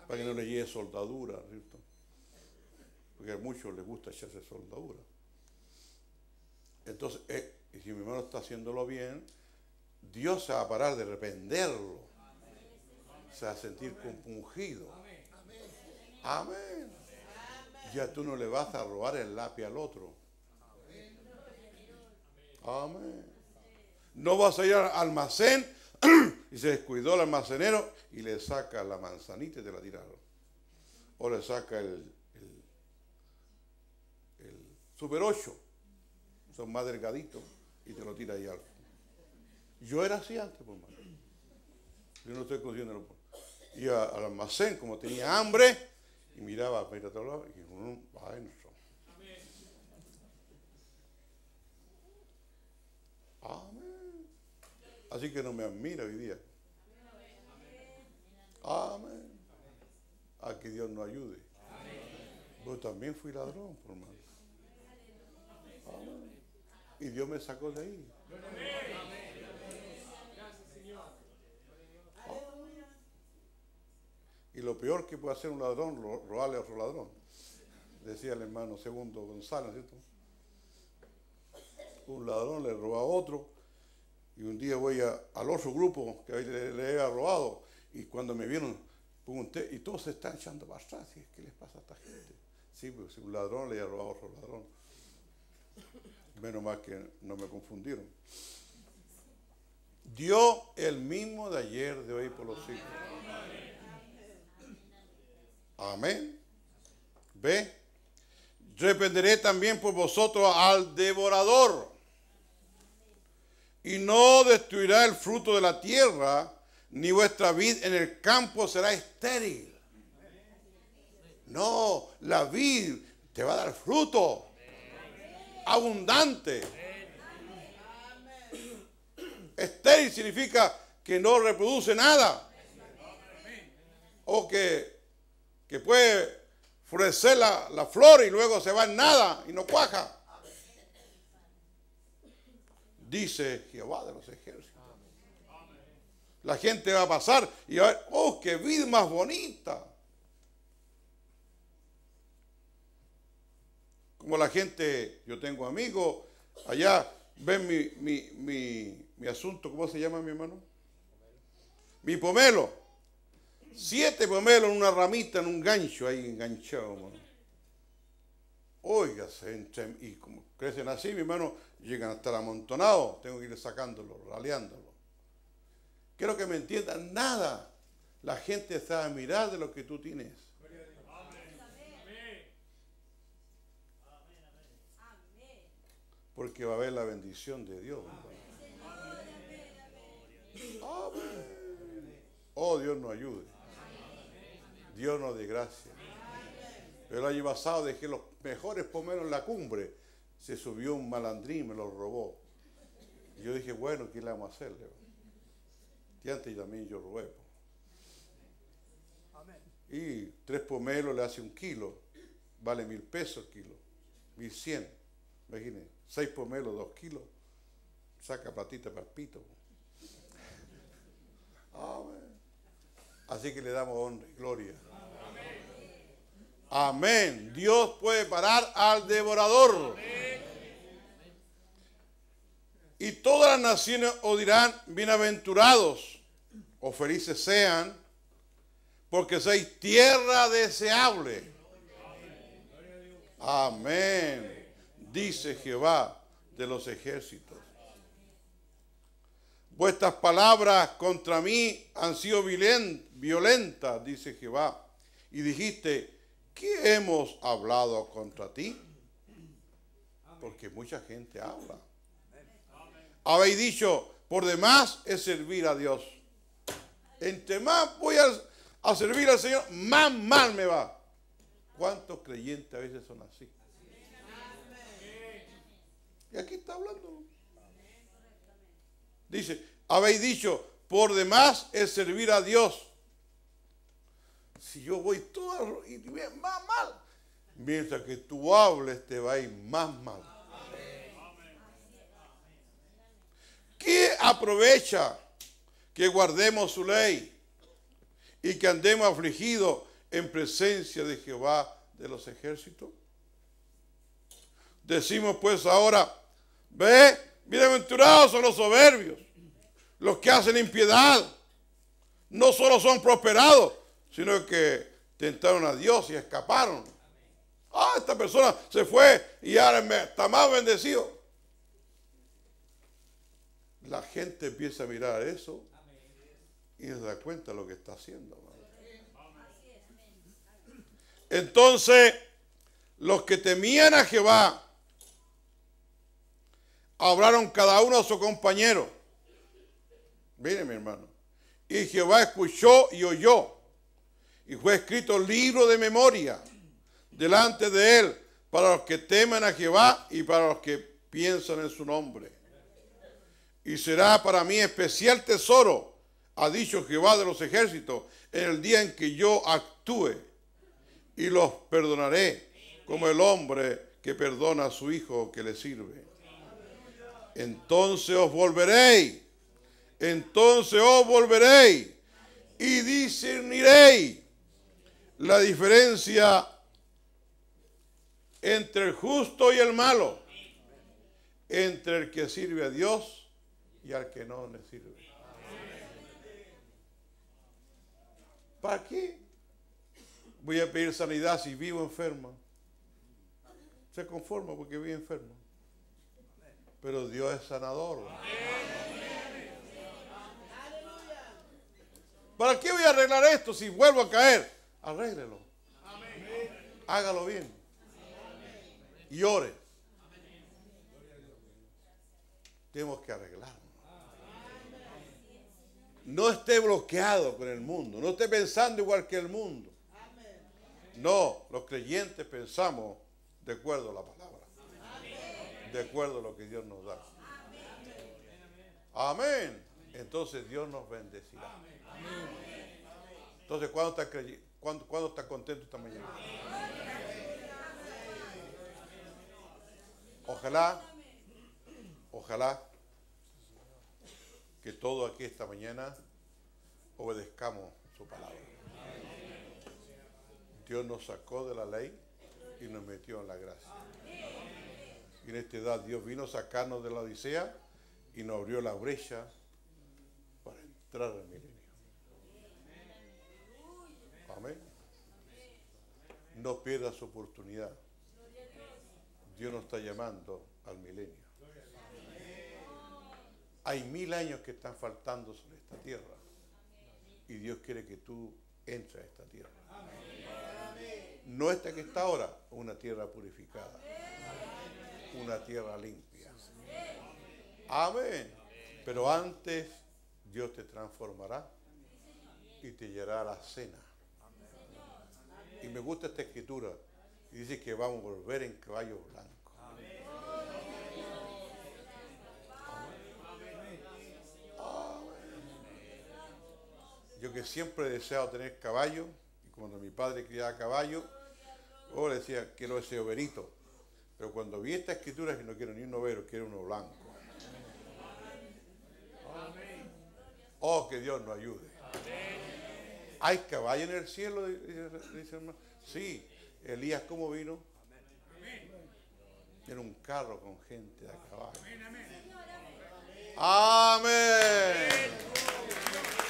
Para que no le lleve soldadura, ¿cierto? Porque a muchos les gusta echarse soldadura. Entonces, eh, y si mi hermano está haciéndolo bien, Dios se va a parar de arrependerlo. Se va a sentir compungido. Amén. Ya tú no le vas a robar el lápiz al otro. Amén. No vas a ir al almacén y se descuidó el almacenero y le saca la manzanita y te la tiraron. O le saca el, el, el super ocho. Son más delgaditos y te lo tira ahí algo. Yo era así antes, por hermano. Yo no estoy consciente. Iba al almacén como tenía hambre y miraba para ir a todos lados y un vaino. Amén. Así que no me admira hoy día. Amén. A que Dios nos ayude. Yo también fui ladrón, por hermano. Amén. Y Dios me sacó de ahí. Amén. Y lo peor que puede hacer un ladrón, robarle a otro ladrón. Decía el hermano Segundo González, ¿cierto? Un ladrón le roba a otro y un día voy a, al otro grupo que le, le había robado y cuando me vieron pregunté y todos se están echando para atrás. ¿Qué les pasa a esta gente? Sí, pues un ladrón le había robado a otro ladrón. Menos mal que no me confundieron. Dios el mismo de ayer, de hoy por los siglos. Amén. ¿Ve? Reprenderé también por vosotros al devorador. Y no destruirá el fruto de la tierra, ni vuestra vid en el campo será estéril. No, la vid te va a dar fruto abundante. Estéril significa que no reproduce nada. O que, que puede florecer la, la flor y luego se va en nada y no cuaja. Dice Jehová de los ejércitos. La gente va a pasar y va a ver, ¡oh, qué vid más bonita! Como la gente, yo tengo amigos, allá ven mi, mi, mi, mi asunto, ¿cómo se llama mi hermano? Mi pomelo. Siete pomelos en una ramita, en un gancho, ahí enganchado, hermano. Oiga, y como crecen así, mi hermano, llegan a estar amontonados, tengo que ir sacándolo, raleándolo. Quiero que me entiendan, nada. La gente está a mirar de lo que tú tienes. Porque va a haber la bendición de Dios. Amén. Oh, Dios nos ayude. Dios nos dé gracia. El año pasado dejé los mejores pomelos en la cumbre. Se subió un malandrín y me los robó. Y yo dije, bueno, ¿qué le vamos a hacerle? Y antes también yo robé. Y tres pomelos le hace un kilo. Vale mil pesos el kilo. Mil cien. Imagínense, seis pomelos, dos kilos. Saca platita para el pito. Amén. Así que le damos honra y gloria. Amén. Dios puede parar al devorador. Amén. Y todas las naciones os dirán, bienaventurados o felices sean, porque sois tierra deseable. Amén. Dice Jehová de los ejércitos. Vuestras palabras contra mí han sido violentas, dice Jehová. Y dijiste, ¿qué hemos hablado contra ti? Porque mucha gente habla. Habéis dicho, por demás es servir a Dios. Entre más voy a, a servir al Señor, más mal me va. ¿Cuántos creyentes a veces son así? Y aquí está hablando. Dice, habéis dicho, por demás es servir a Dios. Si yo voy todo y me va mal, mientras que tú hables te va a ir más mal. ¿Qué aprovecha que guardemos su ley y que andemos afligidos en presencia de Jehová de los ejércitos? Decimos pues ahora, ve, bienaventurados son los soberbios, los que hacen impiedad, no solo son prosperados, sino que tentaron a Dios y escaparon. Ah, esta persona se fue y ahora está más bendecido. La gente empieza a mirar eso y se da cuenta de lo que está haciendo. Entonces, los que temían a Jehová hablaron cada uno a su compañero. Miren, mi hermano. Y Jehová escuchó y oyó. Y fue escrito libro de memoria delante de él para los que teman a Jehová y para los que piensan en su nombre. Y será para mí especial tesoro, ha dicho Jehová de los ejércitos, en el día en que yo actúe, y los perdonaré como el hombre que perdona a su hijo que le sirve. Entonces os volveréis, entonces os volveréis y discerniréis la diferencia entre el justo y el malo, entre el que sirve a Dios y al que no le sirve. ¿Para qué voy a pedir sanidad si vivo enfermo? Se conforma porque vivo enfermo. Pero Dios es sanador. ¿Para qué voy a arreglar esto si vuelvo a caer? Arréglelo. Amén. Hágalo bien. Amén. Y ore. Amén. Tenemos que arreglarlo. Amén. No esté bloqueado con el mundo. No esté pensando igual que el mundo. Amén. No, los creyentes pensamos de acuerdo a la palabra. Amén. De acuerdo a lo que Dios nos da. Amén. Amén. Entonces Dios nos bendecirá. Amén. Entonces, ¿cuándo está creyendo? ¿Cuándo, ¿Cuándo está contento esta mañana? Ojalá, ojalá que todo aquí esta mañana obedezcamos su palabra. Dios nos sacó de la ley y nos metió en la gracia. Y en esta edad Dios vino a sacarnos de la odisea y nos abrió la brecha para entrar al milenio. Amén. No pierdas su oportunidad. Dios nos está llamando al milenio. Hay mil años que están faltando sobre esta tierra. Y Dios quiere que tú entres a esta tierra. No esta que está ahora, una tierra purificada. Una tierra limpia. Amén. Pero antes Dios te transformará y te llevará a la cena. Y me gusta esta escritura. Y dice que vamos a volver en caballo blanco. Amén. Amén. Yo que siempre he deseado tener caballo, y cuando mi padre criaba caballo, yo le decía, quiero ese overito. Pero cuando vi esta escritura, que no quiero ni un overo, quiero uno blanco. Amén. Oh, que Dios nos ayude. Amén. ¿Hay caballo en el cielo? Dice hermano. Sí. Elías, ¿cómo vino? Amén. En un carro con gente de a caballo. Amén, amén. Amén. Amén.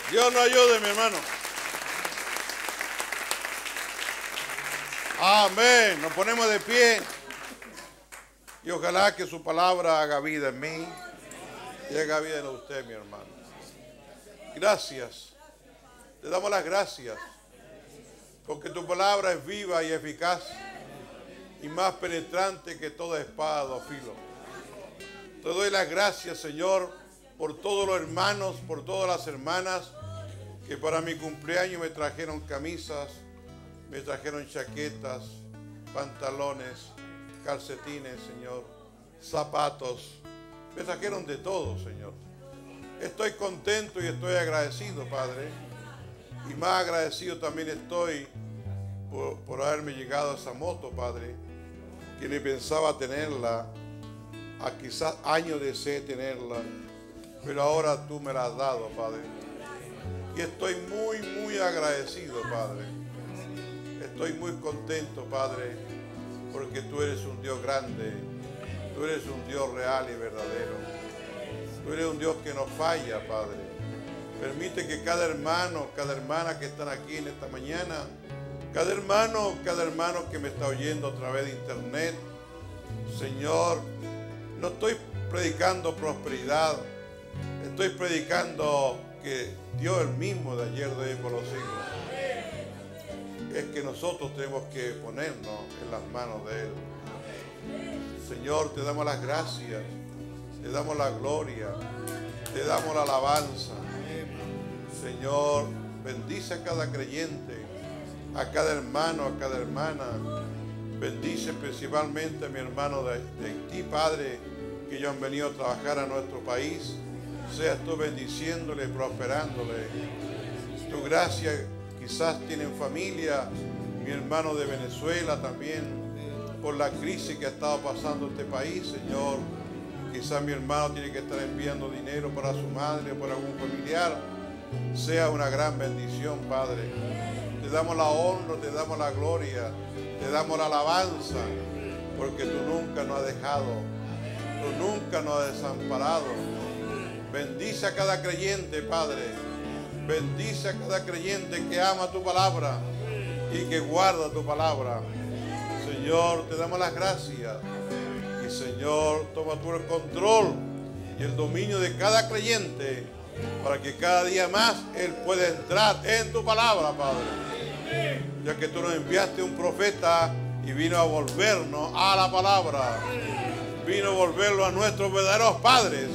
Dios nos ayude, mi hermano. Amén. Nos ponemos de pie. Y ojalá que su palabra haga vida en mí y haga vida en usted, mi hermano. Gracias. Le damos las gracias. Porque tu palabra es viva y eficaz y más penetrante que toda espada o filo. Te doy las gracias, Señor, por todos los hermanos, por todas las hermanas que para mi cumpleaños me trajeron camisas, me trajeron chaquetas, pantalones, calcetines, Señor, zapatos. Me trajeron de todo, Señor. Estoy contento y estoy agradecido, Padre. Y más agradecido también estoy por, por haberme llegado a esa moto, Padre, que ni pensaba tenerla, a quizás años deseé tenerla, pero ahora tú me la has dado, Padre. Y estoy muy, muy agradecido, Padre. Estoy muy contento, Padre, porque tú eres un Dios grande, tú eres un Dios real y verdadero. Tú eres un Dios que no falla, Padre. Permite que cada hermano, cada hermana que están aquí en esta mañana, cada hermano, cada hermano que me está oyendo a través de internet, Señor, no estoy predicando prosperidad, estoy predicando que Dios es el mismo de ayer, de hoy por los siglos. Es que nosotros tenemos que ponernos en las manos de Él. Señor, te damos las gracias, te damos la gloria, te damos la alabanza. Señor, bendice a cada creyente, a cada hermano, a cada hermana. Bendice principalmente a mi hermano de, de ti, Padre, que ellos han venido a trabajar a nuestro país. Seas tú bendiciéndole, prosperándole. Tu gracia, quizás tienen familia, mi hermano de Venezuela también, por la crisis que ha estado pasando este país, Señor. Quizás mi hermano tiene que estar enviando dinero para su madre o para algún familiar. Sea una gran bendición, Padre. Te damos la honra, te damos la gloria, te damos la alabanza, porque tú nunca nos has dejado, tú nunca nos has desamparado. Bendice a cada creyente, Padre. Bendice a cada creyente que ama tu palabra y que guarda tu palabra. Señor, te damos las gracias. Y Señor, toma tú el control y el dominio de cada creyente, para que cada día más Él pueda entrar en tu palabra, Padre. Ya que tú nos enviaste un profeta y vino a volvernos a la palabra. Vino a volverlo a nuestros verdaderos padres.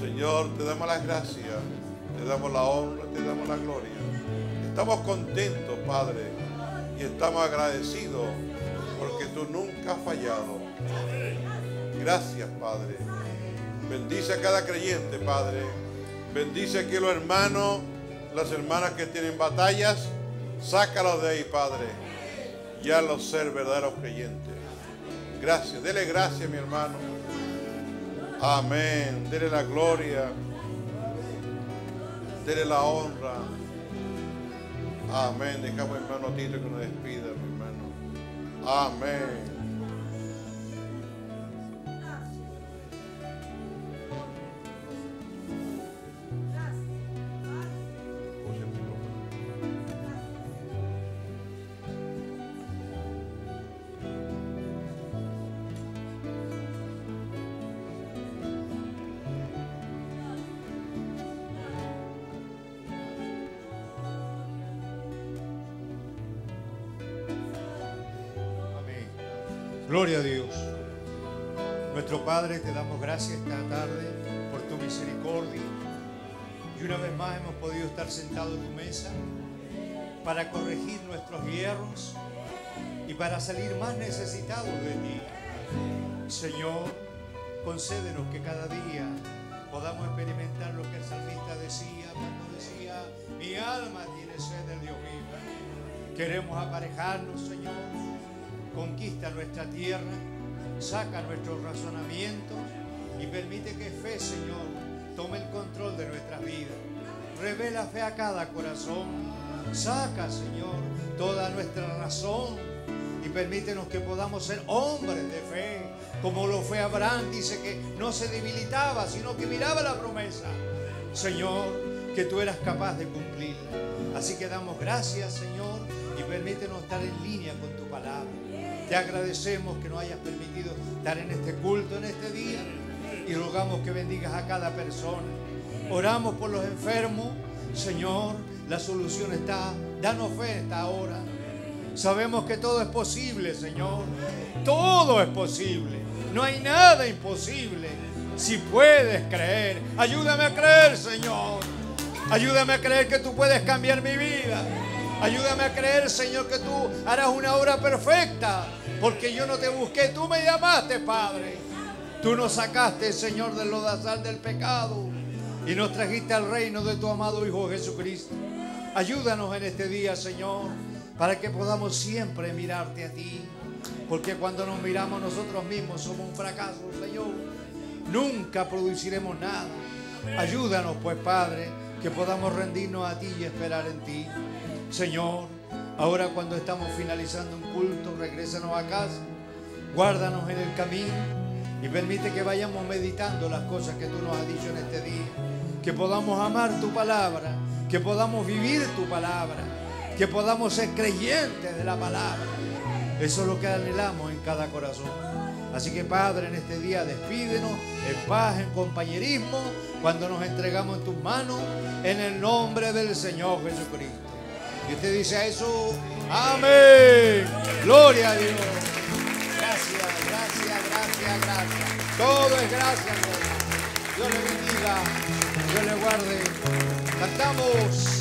Señor, te damos las gracias. Te damos la honra, te damos la gloria. Estamos contentos, Padre. Y estamos agradecidos porque tú nunca has fallado. Gracias, Padre. Bendice a cada creyente, Padre. Bendice aquí los hermanos, las hermanas que tienen batallas. Sácalos de ahí, Padre. Y hazlos ser verdaderos creyentes. Gracias. Dele gracias, mi hermano. Amén. Dele la gloria. Dele la honra. Amén. Dejamos hermano Tito que nos despida, mi hermano. Amén. Gloria a Dios. Nuestro Padre, te damos gracias esta tarde por tu misericordia. Y una vez más hemos podido estar sentados en tu mesa para corregir nuestros hierros y para salir más necesitados de ti. Señor, concédenos que cada día podamos experimentar lo que el salmista decía cuando decía: mi alma tiene sed del Dios vivo. Queremos aparejarnos, Señor. Conquista nuestra tierra, saca nuestros razonamientos y permite que fe, Señor, tome el control de nuestras vidas. Revela fe a cada corazón, saca, Señor, toda nuestra razón y permítenos que podamos ser hombres de fe, como lo fue Abraham. Dice que no se debilitaba, sino que miraba la promesa, Señor, que tú eras capaz de cumplirla. Así que damos gracias, Señor, y permítenos estar en línea con tu palabra. Te agradecemos que nos hayas permitido estar en este culto, en este día, y rogamos que bendigas a cada persona. Oramos por los enfermos. Señor, la solución está. Danos fe en esta hora. Sabemos que todo es posible, Señor. Todo es posible. No hay nada imposible. Si puedes creer, ayúdame a creer, Señor. Ayúdame a creer que tú puedes cambiar mi vida. Ayúdame a creer, Señor, que tú harás una obra perfecta, porque yo no te busqué, tú me llamaste, Padre. Tú nos sacaste, Señor, del lodazal del pecado y nos trajiste al reino de tu amado Hijo Jesucristo. Ayúdanos en este día, Señor, para que podamos siempre mirarte a ti, porque cuando nos miramos nosotros mismos somos un fracaso, Señor. Nunca produciremos nada. Ayúdanos, pues, Padre, que podamos rendirnos a ti y esperar en ti. Señor, ahora cuando estamos finalizando un culto, regrésanos a casa, guárdanos en el camino y permite que vayamos meditando las cosas que tú nos has dicho en este día, que podamos amar tu palabra, que podamos vivir tu palabra, que podamos ser creyentes de la palabra. Eso es lo que anhelamos en cada corazón. Así que, Padre, en este día despídenos en paz, en compañerismo, cuando nos entregamos en tus manos, en el nombre del Señor Jesucristo. Y usted dice a eso: amén. Gloria a Dios. Gracias, gracias, gracias, gracias. Todo es gracias, Dios. Dios le bendiga, Dios le guarde. Cantamos.